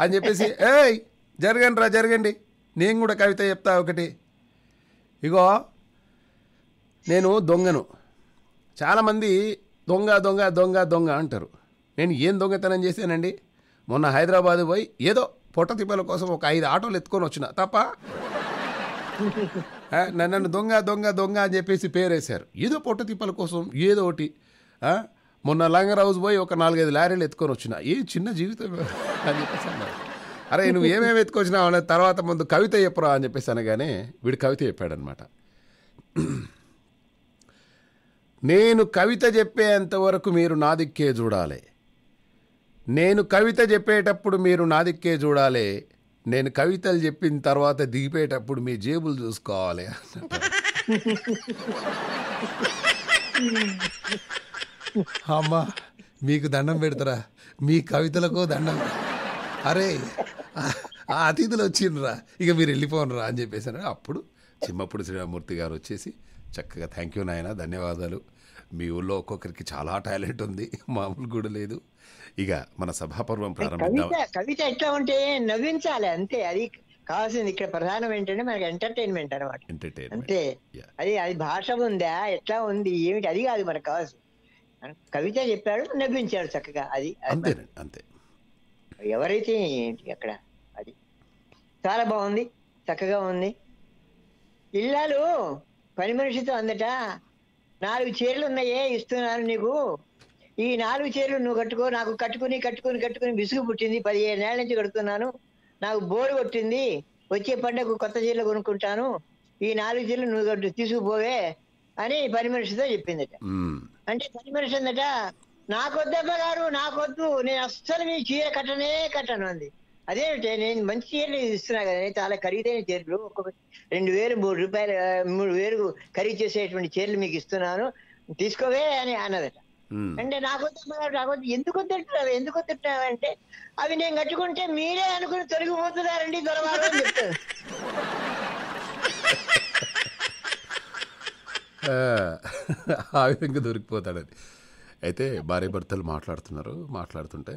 అని చెప్పేసి, ఏయ్ జరగండి రా జరగండి, నేను కూడా కవిత చెప్తా ఒకటి. ఇగో నేను దొంగను, చాలామంది దొంగ దొంగ దొంగ దొంగ అంటారు. నేను ఏం దొంగతనం చేశానండి? మొన్న హైదరాబాద్ పోయి ఏదో పొట్ట తిప్పల కోసం ఒక ఐదు ఆటోలు ఎత్తుకొని వచ్చిన తప్ప నన్ను దొంగ దొంగ దొంగ అని చెప్పేసి పేరేశారు. ఏదో పొట్ట తిప్పల కోసం ఏదో ఒకటి. మొన్న లంగర్ హౌస్ పోయి ఒక నాలుగైదు లారీలు ఎత్తుకొని వచ్చిన, ఏ చిన్న జీవితం అని చెప్పేసి అన్నారు. అరే నువ్వు ఏమేమి ఎత్తుకొచ్చినావు అనే తర్వాత ముందు కవిత చెప్పురా అని చెప్పేసి అనగానే వీడు కవిత చెప్పాడనమాట. నేను కవిత చెప్పేంతవరకు మీరు నా దిక్కే చూడాలి, నేను కవిత చెప్పేటప్పుడు మీరు నా దిక్కే చూడాలి, నేను కవితలు చెప్పిన తర్వాత దిగిపోయేటప్పుడు మీ జేబులు చూసుకోవాలి అన్నట్టు. అమ్మా మీకు దండం పెడతారా, మీ కవితలకు దండం, అరే ఆ అతిథులు వచ్చిండ్రా ఇక మీరు వెళ్ళిపోనరా అని చెప్పేసాను. అప్పుడు చిమ్మప్పుడు శ్రీరామూర్తి గారు వచ్చేసి చక్కగా థ్యాంక్ యూ నాయన, ధన్యవాదాలు, మీ ఊళ్ళో ఒక్కొక్కరికి చాలా టాలెంట్ ఉంది, మామూలు కూడా లేదు, ఇక మన సభాపర్వం ప్రారంభిద్దాం. కవిత ఎట్లా ఉంటే నవ్వించాలి అంతే, అది కావాల్సింది. ఇక్కడ ప్రధానం ఏంటంటే మనకి ఎంటర్టైన్మెంట్ అనమాట. అంతే అది అది భాష ఉందా ఎట్లా ఉంది ఏమిటి అది కాదు మనకు కావాల్సింది. కవిత చెప్పాడు నవ్వించాడు చక్కగా, అది అంతేనండి అంతే. ఎవరైతే ఏంటి అక్కడ అది చాలా బాగుంది, చక్కగా ఉంది. ఇల్లాలు పని మనిషితో అందట నాలుగు చీరలు ఉన్నాయే ఇస్తున్నాను నీకు, ఈ నాలుగు చీరలు నువ్వు కట్టుకో, నాకు కట్టుకుని కట్టుకుని కట్టుకుని విసుగు పుట్టింది, పదిహేను ఏళ్ళ నుంచి కడుతున్నాను, నాకు బోరు కొట్టింది, వచ్చే పండుగకు కొత్త చీరలు కొనుక్కుంటాను, ఈ నాలుగు చీరలు నువ్వు కట్టు తీసుకుపోవే అని పని మనిషితో చెప్పిందట. అంటే పని మనిషి అందట నాకొద్దబ్బ గారు నాకొద్దు, నేను అస్సలు మీ చీర కట్టనే కట్టను అంది. అదేమిటే నేను మంచి చీరలు ఇస్తున్నా కదా, చాలా ఖరీదైన చీరలు, ఒక్కొక్క రెండు వేలు మూడు రూపాయలు మూడు వేలు ఖరీదు చేసేటువంటి చీరలు మీకు ఇస్తున్నాను తీసుకోవే అని అన్నదట. అంటే నాకొద్దబ్బ గారు నాకొద్దు, ఎందుకు వద్దంటున్నావు ఎందుకు వద్దుంటున్నావు అంటే, అవి నేను కట్టుకుంటే మీరే అనుకుని తొలగిపోతున్నారండి దొరబారు అని చెప్తారు. ఆ విధంగా దొరికిపోతాడని. అయితే భార్య భర్తలు మాట్లాడుతున్నారు. మాట్లాడుతుంటే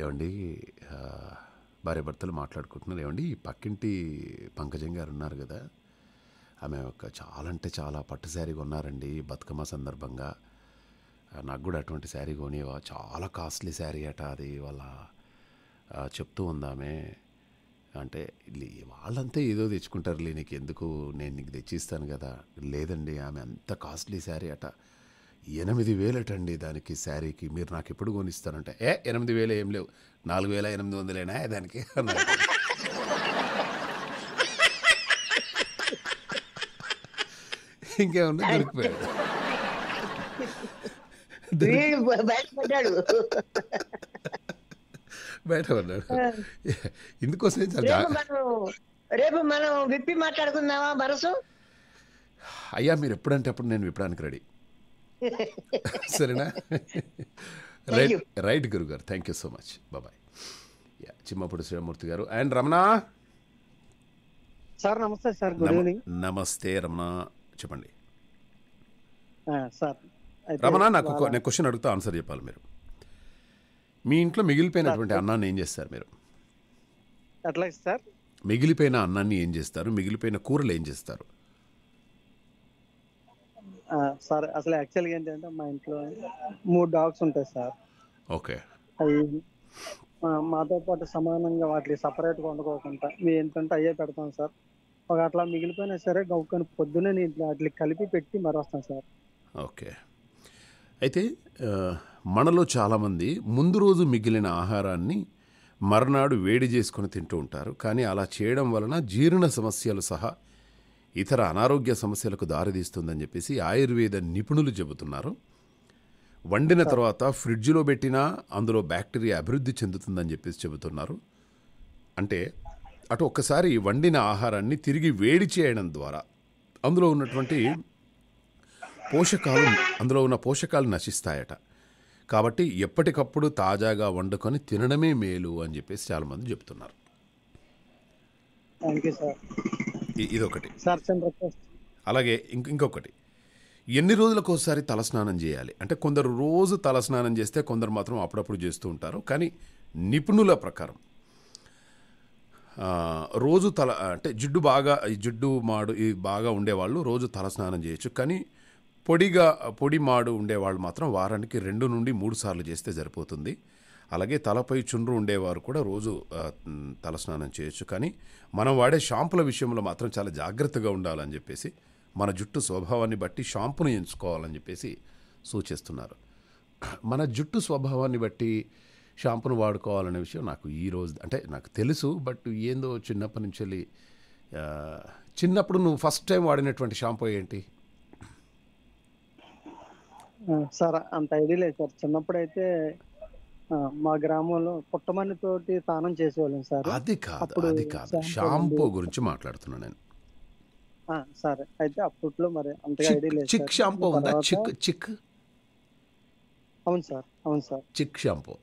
ఏమండి భార్య భర్తలు మాట్లాడుకుంటున్నారు, ఏమండి ఈ పక్కింటి పంకజం గారు ఉన్నారు కదా ఆమె చాలా అంటే చాలా పట్టు శారీ కొన్నారండి బతుకమ్మ సందర్భంగా. నాకు కూడా అటువంటి శారీ కొనివా, చాలా కాస్ట్లీ శారీ అట అది వాళ్ళ చెప్తూ ఉందామె. అంటే వాళ్ళంతా ఏదో తెచ్చుకుంటారులే, నీకు ఎందుకు, నేను నీకు తెచ్చిస్తాను కదా. లేదండి ఆమె అంత కాస్ట్లీ శారీ అట, ఎనిమిది వేలటండి దానికి శారీకి, మీరు నాకు ఎప్పుడు కొనిస్తానంటే, ఏ ఎనిమిది వేలు ఏం లేవు, నాలుగు వేల ఎనిమిది వందలేనా దానికి అన్నారు. ఇంకేమన్నా దొరికిపోయాడు బయట పడ్డాడు. ఇందుకోసం రేపు మనం విప్పి మాట్లాడుకుందామా బరసు అయ్యా, మీరు ఎప్పుడంటే అప్పుడు నేను విప్పడానికి రెడీ. సరేనా? రైట్ రైట్ గురుగారు, థ్యాంక్ యూ సో మచ్, బాబాయ్. చిమ్మపూడి శ్రీమూర్తి గారు అండ్ రమణ సార్. నమస్తే సార్. Good evening. నమస్తే రమణ, చెప్పండి సార్. రమణ, నాకు నేను క్వశ్చన్ అడుగుతా, ఆన్సర్ చెప్పాలి మీరు. మీ ఇంట్లో మిగిలిపోయినటువంటి అన్నాన్ని ఏం చేస్తారు మీరు? అట్లా సార్, మిగిలిపోయిన అన్నాన్ని ఏం చేస్తారు? మిగిలిపోయిన కూరలు ఏం చేస్తారు? సార్ అసలు యాక్చువల్గా ఏంటంటే మా ఇంట్లో మూడు డాగ్స్ ఉంటాయి సార్. ఓకే. అవి మాతో పాటు సమానంగా వాటిని సపరేట్గా వండుకోకుండా మేము ఏంటంటే అయ్యే పెడతాం సార్. ఒక అట్లా మిగిలిపోయినా సరే గౌకొని పొద్దునే నేను వాటికి కలిపి పెట్టి మరి వస్తాం సార్. ఓకే. అయితే మనలో చాలామంది ముందు రోజు మిగిలిన ఆహారాన్ని మర్నాడు వేడి చేసుకొని తింటూ ఉంటారు. కానీ అలా చేయడం వలన జీర్ణ సమస్యలు సహా ఇతర అనారోగ్య సమస్యలకు దారితీస్తుందని చెప్పేసి ఆయుర్వేద నిపుణులు చెబుతున్నారు. వండిన తర్వాత ఫ్రిడ్జ్లో పెట్టినా అందులో బ్యాక్టీరియా అభివృద్ధి చెందుతుందని చెప్పేసి చెబుతున్నారు. అంటే అటు ఒక్కసారి వండిన ఆహారాన్ని తిరిగి వేడి చేయడం ద్వారా అందులో ఉన్నటువంటి పోషకాలు అందులో ఉన్న పోషకాలు నశిస్తాయట. కాబట్టి ఎప్పటికప్పుడు తాజాగా వండుకొని తినడమే మేలు అని చెప్పేసి చాలామంది చెబుతున్నారు. ఇదొకటి సార్. అలాగే ఇంకొకటి, ఎన్ని రోజులకు ఒకసారి తలస్నానం చేయాలి అంటే కొందరు రోజు తలస్నానం చేస్తే కొందరు మాత్రం అప్పుడప్పుడు చేస్తూ ఉంటారు. కానీ నిపుణుల ప్రకారం రోజు తల అంటే జిడ్డు బాగా జిడ్డు మాడు బాగా ఉండేవాళ్ళు రోజు తలస్నానం చేయొచ్చు. కానీ పొడిగా పొడి మాడు ఉండేవాళ్ళు మాత్రం వారానికి రెండు నుండి మూడు సార్లు చేస్తే సరిపోతుంది. అలాగే తలపై చుండ్రు ఉండేవారు కూడా రోజు తలస్నానం చేయొచ్చు. కానీ మనం వాడే షాంపుల విషయంలో మాత్రం చాలా జాగ్రత్తగా ఉండాలని చెప్పేసి, మన జుట్టు స్వభావాన్ని బట్టి షాంపును ఎంచుకోవాలని చెప్పేసి సూచిస్తున్నారు. మన జుట్టు స్వభావాన్ని బట్టి షాంపును వాడుకోవాలనే విషయం నాకు ఈరోజు అంటే నాకు తెలుసు. బట్ ఏందో చిన్నప్పటి నుంచి వెళ్ళి, చిన్నప్పుడు నువ్వు ఫస్ట్ టైం వాడినటువంటి షాంపూ ఏంటి సార్? అంత ఐడియా లేదు సార్. చిన్నప్పుడు అయితే మా గ్రామంలో పుట్టమని తోటి స్నానం చేసేవాళ్ళం సార్. అది కాదు అది కాదు, షాంపూ గురించి మాట్లాడుతున్నా నేను. సరే, అయితే అప్పట్లో మరి అంతగా ఐడియా లేదు. చిక్ షాంపూ ఉందా? చిక్ చిక్ అవును సార్, అవును sir. Chik shampoo,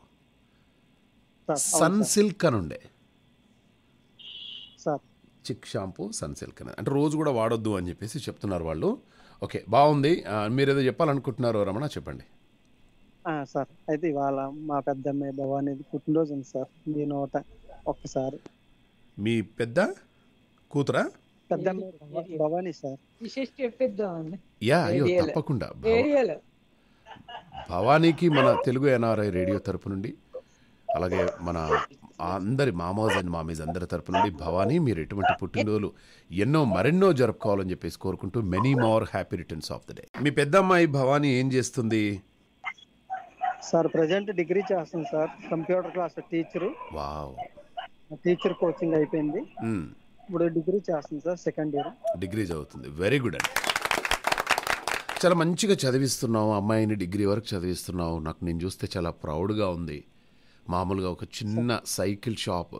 Sunsilk అని ఉండే sir. Chik shampoo Sunsilk అని అంటే రోజు కూడా వాడొద్దు అని చెప్పేసి చెప్తున్నారు వాళ్ళు. ఓకే, బాగుంది. మీరు ఏదో చెప్పాలనుకుంటున్నారు రమణ, చెప్పండి సార్. అయితే ఇవాళ మా పెద్దమ్మాయి భవానీ పుట్టినరోజు ఉంది సార్. మీ నోట ఒక్కసారి మీ పెద్ద కూతురా పెద్దమ్మాయి భవానీ సార్ యా, అయ్యో తప్పకుండా. భవానీకి మన తెలుగు ఎన్ఆర్ఐ రేడియో తరపు నుండి, అలాగే మన అందరి మామోజ్ అండ్ మామీజ్ అందరి తరపు నుండి, భవానీ మీరు ఎటువంటి పుట్టినరోజులు ఎన్నో మరెన్నో జరుపుకోవాలని చెప్పేసి కోరుకుంటూ many more happy returns of the day. మీ పెద్దమ్మాయి భవానీ ఏం చేస్తుంది సార్? ప్రెజెంట్ డిగ్రీ చేస్తాను sir, computer class teacher. Wow. Teacher coaching అయిపోయింది, ఇప్పుడు డిగ్రీ చేస్తాను సార్, సెకండ్ ఇయర్ డిగ్రీ చదువుతుంది. వెరీ గుడ్ అండి, చాలా మంచిగా చదివిస్తున్నావు అమ్మాయిని, డిగ్రీ వరకు చదివిస్తున్నావు. నాకు నేను చూస్తే చాలా ప్రౌడ్గా ఉంది. మామూలుగా ఒక చిన్న సైకిల్ షాప్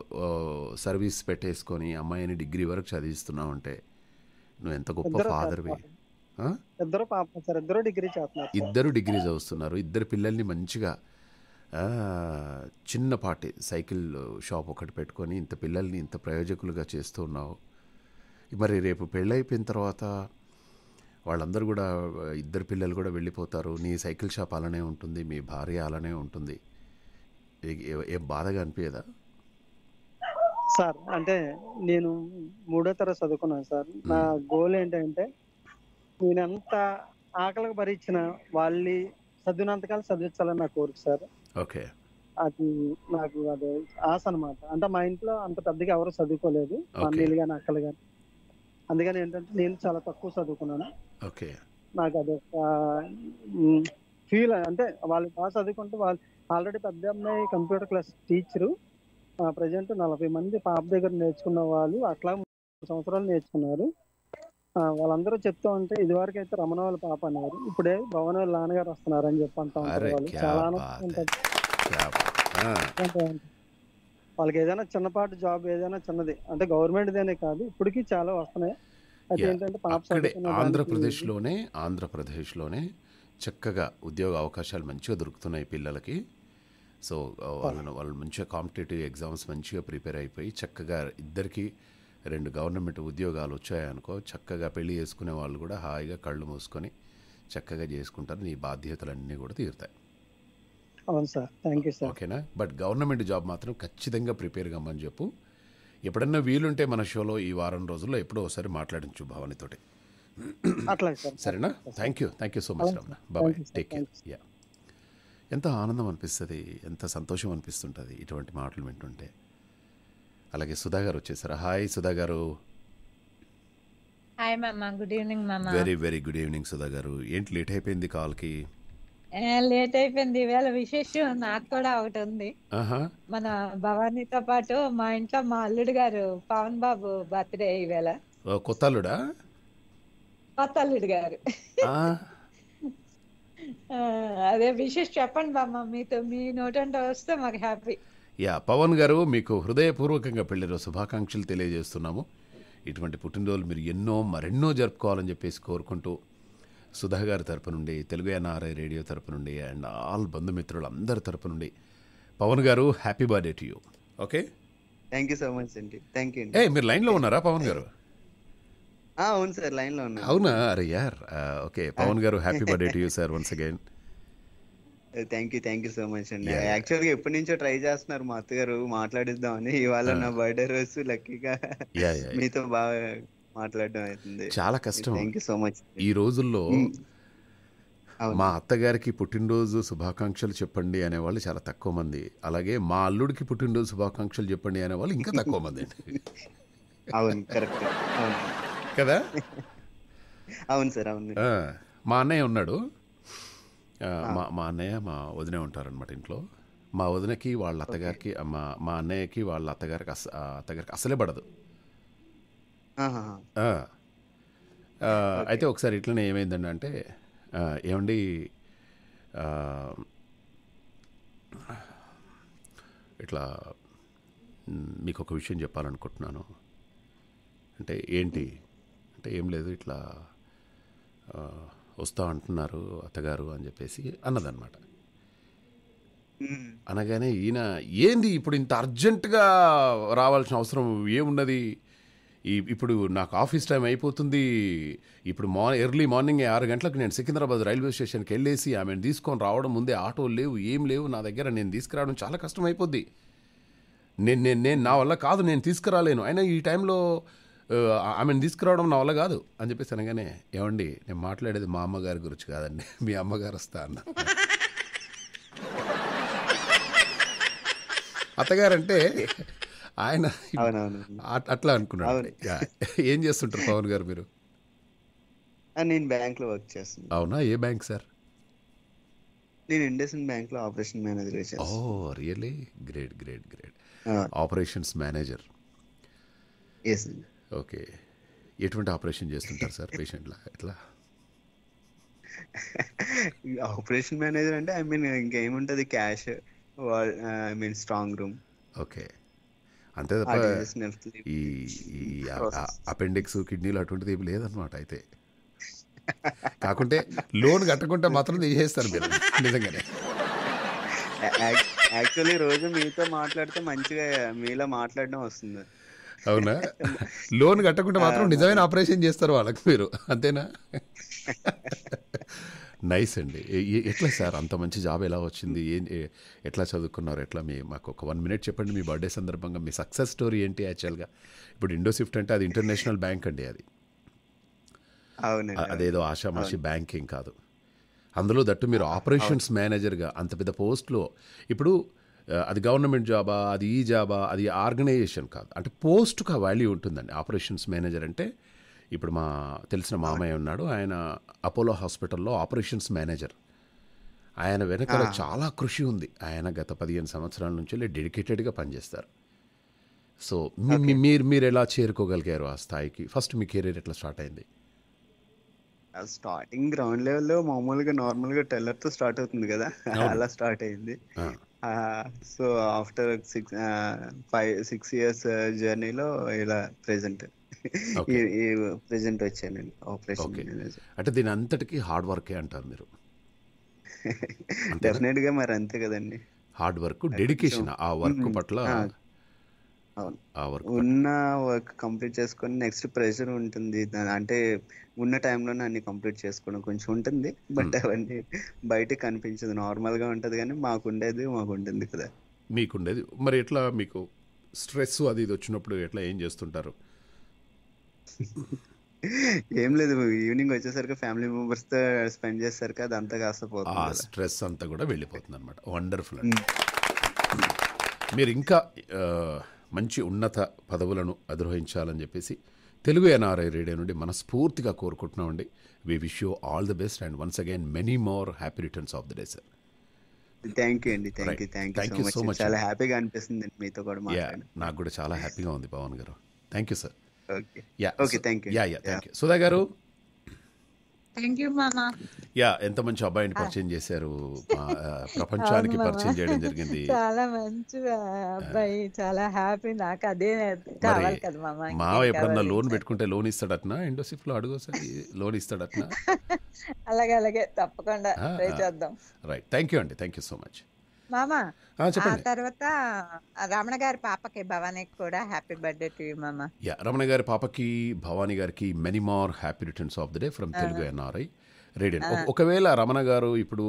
సర్వీస్ పెట్టేసుకొని అమ్మాయిని డిగ్రీ వరకు చదివిస్తున్నావు అంటే నువ్వు ఎంత గొప్ప ఫాదర్వి. ఇద్దరు పాప సార్, ఇద్దరు డిగ్రీ చేస్తున్నారు, ఇద్దరు డిగ్రీ చదువుతున్నారు. ఇద్దరు పిల్లల్ని మంచిగా చిన్నపాటి సైకిల్ షాప్ ఒకటి పెట్టుకొని ఇంత పిల్లల్ని ఇంత ప్రయోజకులుగా చేస్తూ ఉన్నావు. మరి రేపు పెళ్ళైపోయిన తర్వాత వాళ్ళందరూ కూడా, ఇద్దరు పిల్లలు కూడా వెళ్ళిపోతారు. నీ సైకిల్ షాప్ అలానే ఉంటుంది, మీ భార్య అలానే ఉంటుంది. ఏం బాధగా అనిపించదా సార్ అంటే నేను మూడో తరగతి చదువుకున్నాను సార్. నా గోల్ ఏంటంటే నేనంతా ఆకలికి భరించిన వాళ్ళు చదివినంతకాలం చదివించాలని నా కోరిక సార్. ఓకే, అది నాకు అది ఆశ అనమాట. అంటే మా ఇంట్లో అంత పెద్దగా ఎవరు చదువుకోలేదు, అన్నీలు కానీ అక్కలు కానీ. అందుకని ఏంటంటే నేను చాలా తక్కువ చదువుకున్నాను. ఓకే, నాకు అది ఫీల్ అంటే వాళ్ళు బాగా చదువుకుంటే వాళ్ళు ఆల్రెడీ పెద్ద అమ్మాయి కంప్యూటర్ క్లాస్ టీచరు, ప్రజెంట్ నలభై మంది పాప దగ్గర నేర్చుకున్న వాళ్ళు అట్లా మూడు సంవత్సరాలు నేర్చుకున్నారు. వాళ్ళందరూ చెప్తా ఉంటే ఇది వరకు అయితే రమణ వాళ్ళ పాప అన్నారు, ఇప్పుడే భవన్ వాళ్ళ నాన్నగారు వస్తున్నారు అని చెప్పి అంటా ఉంటారు. వాళ్ళు చాలా ఆనందం. వాళ్ళకి ఏదైనా చిన్నపాటి జాబ్ ఏదైనా చిన్నది అంటే గవర్నమెంట్ దేనే కాదు ఇప్పటికీ చాలా వస్తున్నాయి. అయితే ఏంటంటే పాప ఆంధ్రప్రదేశ్ లోనే ఆంధ్రప్రదేశ్ లోనే చక్కగా ఉద్యోగ అవకాశాలు మంచిగా దొరుకుతున్నాయి పిల్లలకి. సో వాళ్ళను వాళ్ళు మంచిగా కాంపిటేటివ్ ఎగ్జామ్స్ మంచిగా ప్రిపేర్ అయిపోయి చక్కగా ఇద్దరికి రెండు గవర్నమెంట్ ఉద్యోగాలు వచ్చాయనుకో చక్కగా పెళ్లి చేసుకునే వాళ్ళు కూడా హాయిగా కళ్ళు మూసుకొని చక్కగా చేసుకుంటారు. నీ బాధ్యతలన్నీ కూడా తీరుతాయి. అవును సార్, థ్యాంక్ యూ సార్. ఓకేనా, బట్ గవర్నమెంట్ జాబ్ మాత్రం ఖచ్చితంగా ప్రిపేర్ కమ్మని చెప్పు. ఎప్పుడన్నా వీలుంటే మన షోలో ఈ వారం రోజుల్లో ఎప్పుడో ఒకసారి మాట్లాడించు భవనితోటి. సరేనా? Thank you, thank you so much Ramana. బాబాయ్, టేక్ కేర్. యా, ఎంత ఆనందం అనిపిస్తుంది, ఎంత సంతోషం అనిపిస్తుంటుంది ఇటువంటి మాటలు వింటుంటే. అలాగే సుధా గారు వచ్చేసారు. హాయ్ సుధా గారు. హాయ్ మామా, గుడ్ ఈవినింగ్ మామా. Very very good evening Sudha గారు. ఏంటి లేట్ అయిపోయింది కాల్కి? లేట్ అయిపోయింది ఇవాళ. విశేషం నాకు కూడా ఒకటి ఉంది. మన భవానీతో పాటు మా ఇంట్లో మా అల్లుడు గారు పవన్ బాబు బర్త్డే ఇవాళ. కొత్త అల్లుడా? కొత్త అల్లుడు గారు. అదే విశేషం. చెప్పండి బామ్మ, మీతో మీ నోటంట వస్తే మాకు హ్యాపీ. యా, పవన్ గారు మీకు హృదయపూర్వకంగా పెళ్లిలో శుభాకాంక్షలు తెలియజేస్తున్నాము. ఇటువంటి పుట్టినరోజులు మీరు ఎన్నో మరెన్నో జరుపుకోవాలని చెప్పేసి కోరుకుంటూ సుధా గారి తరపు నుండి, తెలుగు ఎన్ఆర్ఐ రేడియో తరపు నుండి అండ్ ఆల్ బంధుమిత్రులు అందరి తరపు నుండి పవన్ గారు happy birthday to you. Okay, thank you so much అండి. Thank you. ఏ మీరు లైన్లో ఉన్నారా పవన్ గారు? అవును సార్, లైన్లో ఉన్నాను. అవునా? అరే యార్. ఓకే పవన్ గారు, happy birthday to you sir once again. Thank you, thank you so much అండి. యాక్చువల్గా ఎప్పటి నుంచో ట్రై చేస్తున్నారు మా అత్తగారు మాట్లాడిద్దామని. ఇవాళ నా బర్త్డే రోజు లక్కీగా మీతో బాగా మాట్లాడడం అవుతుంది. చాలా కష్టం. Thank you so much. ఈ రోజుల్లో మా అత్తగారికి పుట్టినరోజు శుభాకాంక్షలు చెప్పండి అనేవాళ్ళు చాలా తక్కువ మంది. అలాగే మా అల్లుడికి పుట్టినరోజు శుభాకాంక్షలు చెప్పండి అనేవాళ్ళు ఇంకా తక్కువ మంది అండి. అవును, కరెక్ట్ కదా. అవును సార్, అవును. మా అన్నయ్య ఉన్నాడు. మా మా అన్నయ్య మా వదినే ఉంటారనమాట ఇంట్లో. మా వదినకి వాళ్ళ అత్తగారికి, మా మా అన్నయ్యకి వాళ్ళ అత్తగారికి అస అత్తగారికి అసలే పడదు. అయితే ఒకసారి ఇట్లనే ఏమైందండి అంటే, ఏమండి ఇట్లా మీకు ఒక విషయం చెప్పాలనుకుంటున్నాను అంటే, ఏంటి అంటే ఏం లేదు ఇట్లా వస్తా అంటున్నారు అత్తగారు అని చెప్పేసి అన్నదన్నమాట. అనగానే ఈయన ఏంది ఇప్పుడు ఇంత అర్జెంటుగా రావాల్సిన అవసరం ఏమున్నది, ఈ ఇప్పుడు నాకు ఆఫీస్ టైం అయిపోతుంది, ఇప్పుడు మా ఎర్లీ మార్నింగ్ ఆరు గంటలకు నేను సికింద్రాబాద్ రైల్వే స్టేషన్కి వెళ్ళేసి ఆమెను తీసుకొని రావడం, ముందే ఆటోలు లేవు ఏం లేవు నా దగ్గర, నేను తీసుకురావడం చాలా కష్టం అయిపోద్ది, నేను నేను నేను నా వల్ల కాదు, నేను తీసుకురాలేను, అయినా ఈ టైంలో ఆమెను తీసుకురావడం నా వల్ల కాదు అని చెప్పేసి అనగానే, ఏమండి నేను మాట్లాడేది మా అమ్మగారి గురించి కాదండి, మీ అమ్మగారు వస్తా అన్న. అత్తగారంటే ఆయన అట్లా అనుకున్నాడు. ఏం చేస్తుంటారు పవన్ గారు మీరు? నేను బ్యాంక్లో వర్క్ చేస్తాను. అవునా? ఏ బ్యాంక్ సార్? నేను ఇండస్ఇండ్ బ్యాంక్లో ఆపరేషన్ మేనేజర్ చేశాను. Oh really, great great great. Operations manager. Yes. Okay, ఎటువంటి ఆపరేషన్ చేస్తుంటారు సార్ పేషెంట్లా? ఎట్లా ఆపరేషన్ మేనేజర్ అంటే ఐ మీన్ ఇంకేముంటుంది, cash, I mean strong room. Okay, అంతే తప్ప ఈ అపెండిక్స్ కిడ్నీలు అటువంటిది ఏమి లేదనమాట. అయితే కాకుంటే లోన్ కట్టకుండా మాత్రం చేసేస్తారు మీరు నిజంగానే. యాక్చువల్లీ రోజు మీతో మాట్లాడితే మంచిగా మీలా మాట్లాడడం వస్తుంది. అవునా? లోన్ కట్టకుండా మాత్రం నిజమైన ఆపరేషన్ చేస్తారు వాళ్ళకి మీరు, అంతేనా? నైస్ అండి. ఎట్లా సార్ అంత మంచి జాబ్ ఎలా వచ్చింది, ఎట్లా చదువుకున్నారు, ఎట్లా మీ మాకు ఒక వన్ మినిట్ చెప్పండి మీ బర్త్డే సందర్భంగా మీ సక్సెస్ స్టోరీ ఏంటి? యాక్చువల్గా ఇప్పుడు ఇండో స్విఫ్ట్ అంటే అది ఇంటర్నేషనల్ బ్యాంక్ అండి, అది అదేదో ఆషామాషి బ్యాంకింగ్ కాదు. అందులో దట్టు మీరు ఆపరేషన్స్ మేనేజర్గా అంత పెద్ద పోస్ట్లో, ఇప్పుడు అది గవర్నమెంట్ జాబా, అది ఈ జాబా, అది ఆర్గనైజేషన్ కాదు, అంటే పోస్ట్కి ఆ వాల్యూ ఉంటుందండి. ఆపరేషన్స్ మేనేజర్ అంటే ఇప్పుడు మా తెలిసిన మామయ్య ఉన్నాడు, ఆయన అపోలో హాస్పిటల్లో ఆపరేషన్స్ మేనేజర్. ఆయన వెనకాల చాలా కృషి ఉంది, ఆయన గత పదిహేను సంవత్సరాల నుంచి డెడికేటెడ్గా పనిచేస్తారు. సో మీరు మీరు ఎలా చేరుకోగలిగారు ఆ స్థాయికి? ఫస్ట్ మీ కెరీర్ ఎట్లా స్టార్ట్ అయింది? స్టార్టింగ్ గ్రౌండ్ లెవెల్లో మామూలుగా నార్మల్గా టెల్లర్తో స్టార్ట్ అవుతుంది కదా, అలా స్టార్ట్ అయింది. So after six five six years జర్నీలో ఇలా ప్రెజెంట్ ప్రెజెంట్ వచ్చాను నేను ఆపరేషన్ మేనేజర్. అంటే దీని అంతటికీ హార్డ్ వర్కే అంటారు మీరు? డెఫినెట్ గా మరి అంతే కదండి, హార్డ్ వర్క్, డెడికేషన్ ఆ వర్క్ పట్ల. అవును, ఉన్న వర్క్ కంప్లీట్ చేసుకొని నెక్స్ట్ ప్రెషర్ ఉంటుంది, అంటే ఉన్న టైంలోనే అన్ని కంప్లీట్ చేసుకోవడం కొంచెం ఉంటుంది, బట్ అవన్నీ బయటకి కనిపించదు, నార్మల్గా ఉంటుంది. కానీ మాకుండేది మాకు ఉంటుంది కదా. మీకుండేది మరి ఎట్లా? మీకు స్ట్రెస్ అది ఇది వచ్చినప్పుడు ఎట్లా ఏం చేస్తుంటారు? ఏం లేదు, ఈవినింగ్ వచ్చేసరికి ఫ్యామిలీ మెంబర్స్తో స్పెండ్ చేసేసరికి అది అంతా కాస్త పోతుంది, ఆ స్ట్రెస్ అంతా కూడా వెళ్ళిపోతుంది అనమాట. వండర్ఫుల్ అండి. మీరు ఇంకా మంచి ఉన్నత పదవులను అధిరోహించాలని చెప్పేసి తెలుగు ఎన్ఆర్ఐ రేడియో నుండి మనస్ఫూర్తిగా కోరుకుంటున్నామండి. We wish you all the best and once again many more happy returns of the day sir. Thank you అండి, thank you, thank you so much. చాలా హ్యాపీగా అనిపిస్తుంది మీతో కూడా మాట్లాడి. నాకు కూడా చాలా హ్యాపీగా ఉంది పవన్ గారు, థ్యాంక్ యూ సార్. సుధా గారు యా, ఎంత మంచి అబ్బాయిని పరిచయం చేశారు, ప్రపంచానికి పరిచయం చేయడం జరిగింది. చాలా మంచి అబ్బాయి, చాలా హ్యాపీ. నాకు అదే కావాలి కదా మామ. మామ ఎప్పుడన్నా లోన్ పెట్టుకుంటే లోన్ ఇస్తాడట్నా, ఇండోసిఫ్ లో అడుగోసారి లోన్ ఇస్తాడట్నా? అలాగే అలాగే, తప్పకుండా ట్రై చేద్దాం. రైట్, థ్యాంక్ యూ అండి, థ్యాంక్ యూ సో మచ్ మామా. తర్వాత రమణ గారి పాపకి భవానీ కూడా హ్యాపీ బర్త్డే టు యు మామా. యా, రమణ గారి పాపకి భవానీ గారికి many more happy returns of the day from Telugu NRI radio. ఒకవేళ రమణ గారు ఇప్పుడు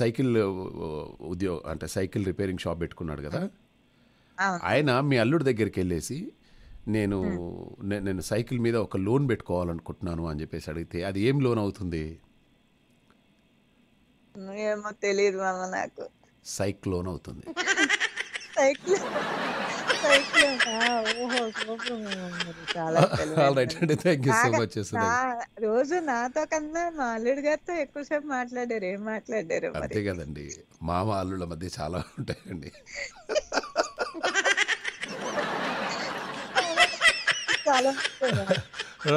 సైకిల్ ఉద్యోగం అంటే సైకిల్ రిపేరింగ్ షాప్ పెట్టుకున్నాడు కదా, ఆయన మీ అల్లుడి దగ్గరికి వెళ్ళేసి నేను నేను సైకిల్ మీద ఒక లోన్ పెట్టుకోవాలనుకుంటున్నాను అని చెప్పేసి అడిగితే అది ఏం లోన్ అవుతుంది? ఏమో తెలియదు మామ, నాకు సైక్లోన్ అవుతుంది. రోజు నాతో కన్నా మా అల్లుడు గారితో ఎక్కువసేపు మాట్లాడారు. ఏం మాట్లాడారు? అంతే కదండి, మామ అల్లుళ్ళ మధ్య చాలా ఉంటాయండి.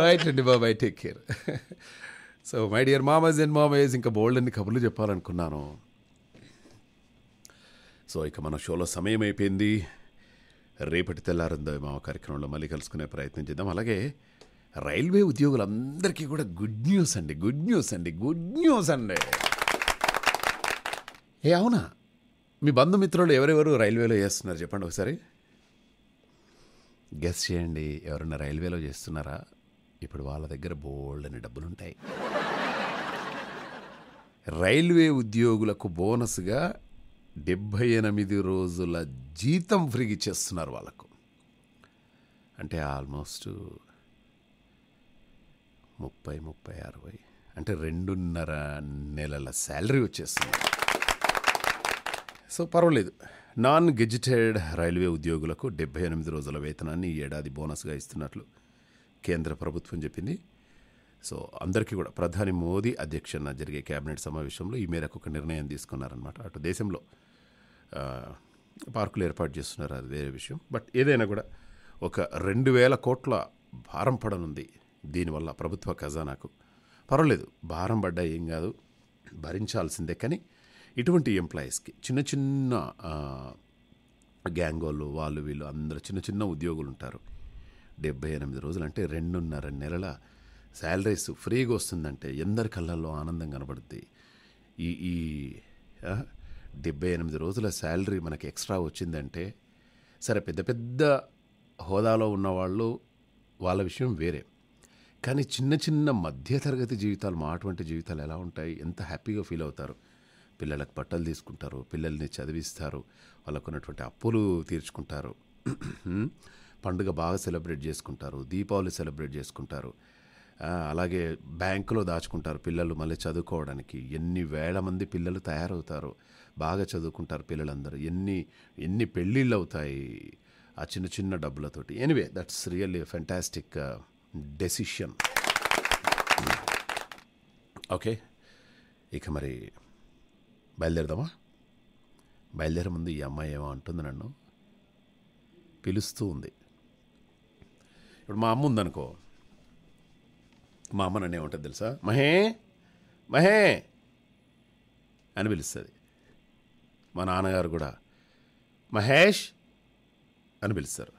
రైట్ అండి, బాబాయ్, take care. So my dear మామస్ and మామయ్యస్, ఇంకా బోల్డ్ అన్ని కబుర్లు చెప్పాలనుకున్నాను. సో ఇక మన షోలో సమయం అయిపోయింది. రేపటి తెల్లారిందో మా కార్యక్రమంలో మళ్ళీ కలుసుకునే ప్రయత్నం చేద్దాం. అలాగే రైల్వే ఉద్యోగులందరికీ కూడా గుడ్ న్యూస్ అండి, గుడ్ న్యూస్ అండి, గుడ్ న్యూస్ అండి. ఏ అవునా, మీ బంధుమిత్రులు ఎవరెవరు రైల్వేలో చేస్తున్నారు చెప్పండి ఒకసారి, గెస్ చేయండి. ఎవరన్నా రైల్వేలో చేస్తున్నారా? ఇప్పుడు వాళ్ళ దగ్గర బోల్డ్ అనే డబ్బులుంటాయి. రైల్వే ఉద్యోగులకు బోనస్గా డెబ్భై ఎనిమిది రోజుల జీతం ఫ్రీగా ఇచ్చేస్తున్నారు వాళ్ళకు. అంటే ఆల్మోస్ట్ ముప్పై ముప్పై అరవై అంటే రెండున్నర నెలల శాలరీ వచ్చేస్తుంది. సో పర్వాలేదు, నాన్ గెజిటెడ్ రైల్వే ఉద్యోగులకు డెబ్భై ఎనిమిది రోజుల వేతనాన్ని ఈ ఏడాది బోనస్గా ఇస్తున్నట్లు కేంద్ర ప్రభుత్వం చెప్పింది. సో అందరికీ కూడా ప్రధాని మోదీ అధ్యక్షతన జరిగే కేబినెట్ సమావేశంలో ఈ మేరకు ఒక నిర్ణయం తీసుకున్నారనమాట. అటు దేశంలో పార్కులు ఏర్పాటు చేస్తున్నారు, అది వేరే విషయం. బట్ ఏదైనా కూడా ఒక రెండు వేల కోట్ల భారం పడనుంది దీనివల్ల ప్రభుత్వ ఖజానాకు. పర్వాలేదు, భారం పడ్డా ఏం కాదు, భరించాల్సిందే. కానీ ఇటువంటి ఎంప్లాయీస్కి, చిన్న చిన్న గ్యాంగ్ వాళ్ళు వాళ్ళు వీళ్ళు అందరూ చిన్న చిన్న ఉద్యోగులు ఉంటారు, డెబ్బై ఎనిమిది రోజులు అంటే రెండున్నర నెలల శాలరీస్ ఫ్రీగా వస్తుందంటే ఎందరి కళ్ళల్లో ఆనందం కనబడుద్ది. ఈ ఈ డెబ్బై ఎనిమిది రోజుల శాలరీ మనకి ఎక్స్ట్రా వచ్చిందంటే, సరే పెద్ద పెద్ద హోదాలో ఉన్నవాళ్ళు వాళ్ళ విషయం వేరే, కానీ చిన్న చిన్న మధ్య తరగతి జీవితాలు మాటువంటి జీవితాలు ఎలా ఉంటాయి, ఎంత హ్యాపీగా ఫీల్ అవుతారు. పిల్లలకు బట్టలు తీసుకుంటారు, పిల్లల్ని చదివిస్తారు, వాళ్ళకు ఉన్నటువంటి అప్పులు తీర్చుకుంటారు, పండుగ బాగా సెలబ్రేట్ చేసుకుంటారు, దీపావళి సెలబ్రేట్ చేసుకుంటారు, అలాగే బ్యాంకులో దాచుకుంటారు పిల్లలు మళ్ళీ చదువుకోవడానికి. ఎన్ని వేల మంది పిల్లలు తయారవుతారు, బాగా చదువుకుంటారు పిల్లలందరూ, ఎన్ని ఎన్ని పెళ్ళిళ్ళు అవుతాయి ఆ చిన్న చిన్న డబ్బులతోటి. Anyway that's really fantastic decision. Okay, ఇక మరి బయలుదేరదామా? బయలుదేరే ముందు ఈ అమ్మాయి ఏమో అంటుంది, నన్ను పిలుస్తూ ఉంది. ఇప్పుడు మా అమ్మ ఉందనుకో, మా అమ్మ నన్ను ఏమంటుంది తెలుసా, మహే మహే అని పిలుస్తుంది. మా నాన్నగారు కూడా మహేష్ అని పిలుస్తారు.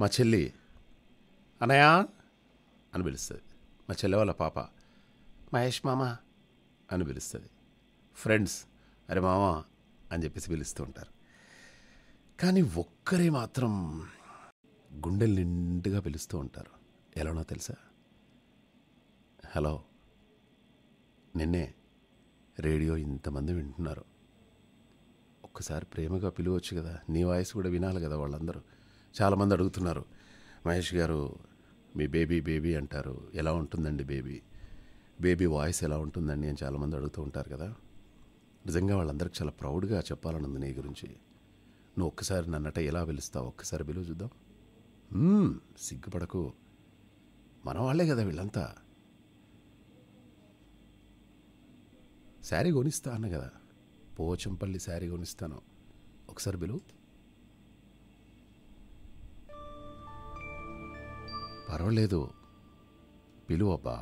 మా చెల్లి అనయా అని పిలుస్తుంది. మా చెల్లె వాళ్ళ పాప మహేష్ మామ అని పిలుస్తుంది. ఫ్రెండ్స్ అరే మామ అని చెప్పేసి పిలుస్తూ ఉంటారు. కానీ ఒక్కరే మాత్రం గుండెలు నిండుగా పిలుస్తూ ఉంటారు. ఎలానో తెలుసా, హలో నిన్నే రేడియో ఇంతమంది వింటున్నారు, ఒక్కసారి ప్రేమగా పిలవచ్చు కదా, నీ వాయిస్ కూడా వినాలి కదా వాళ్ళందరూ. చాలామంది అడుగుతున్నారు, మహేష్ గారు మీ బేబీ బేబీ అంటారు, ఎలా ఉంటుందండి బేబీ, బేబీ వాయిస్ ఎలా ఉంటుందండి అని చాలామంది అడుగుతూ ఉంటారు కదా. నిజంగా వాళ్ళందరికీ చాలా ప్రౌడ్గా చెప్పాలని ఉంది నీ గురించి. నువ్వు ఒక్కసారి నన్నట ఎలా పిలుస్తావు, ఒక్కసారి పిలువ చూద్దాం. సిగ్గుపడకు, మన వాళ్ళే కదా వీళ్ళంతా. శారీ కొనిస్తా అన్న కదా, పోచంపల్లి శారీ కొనిస్తాను, ఒకసారి బిలు. పర్వాలేదు పిలువబ్బా.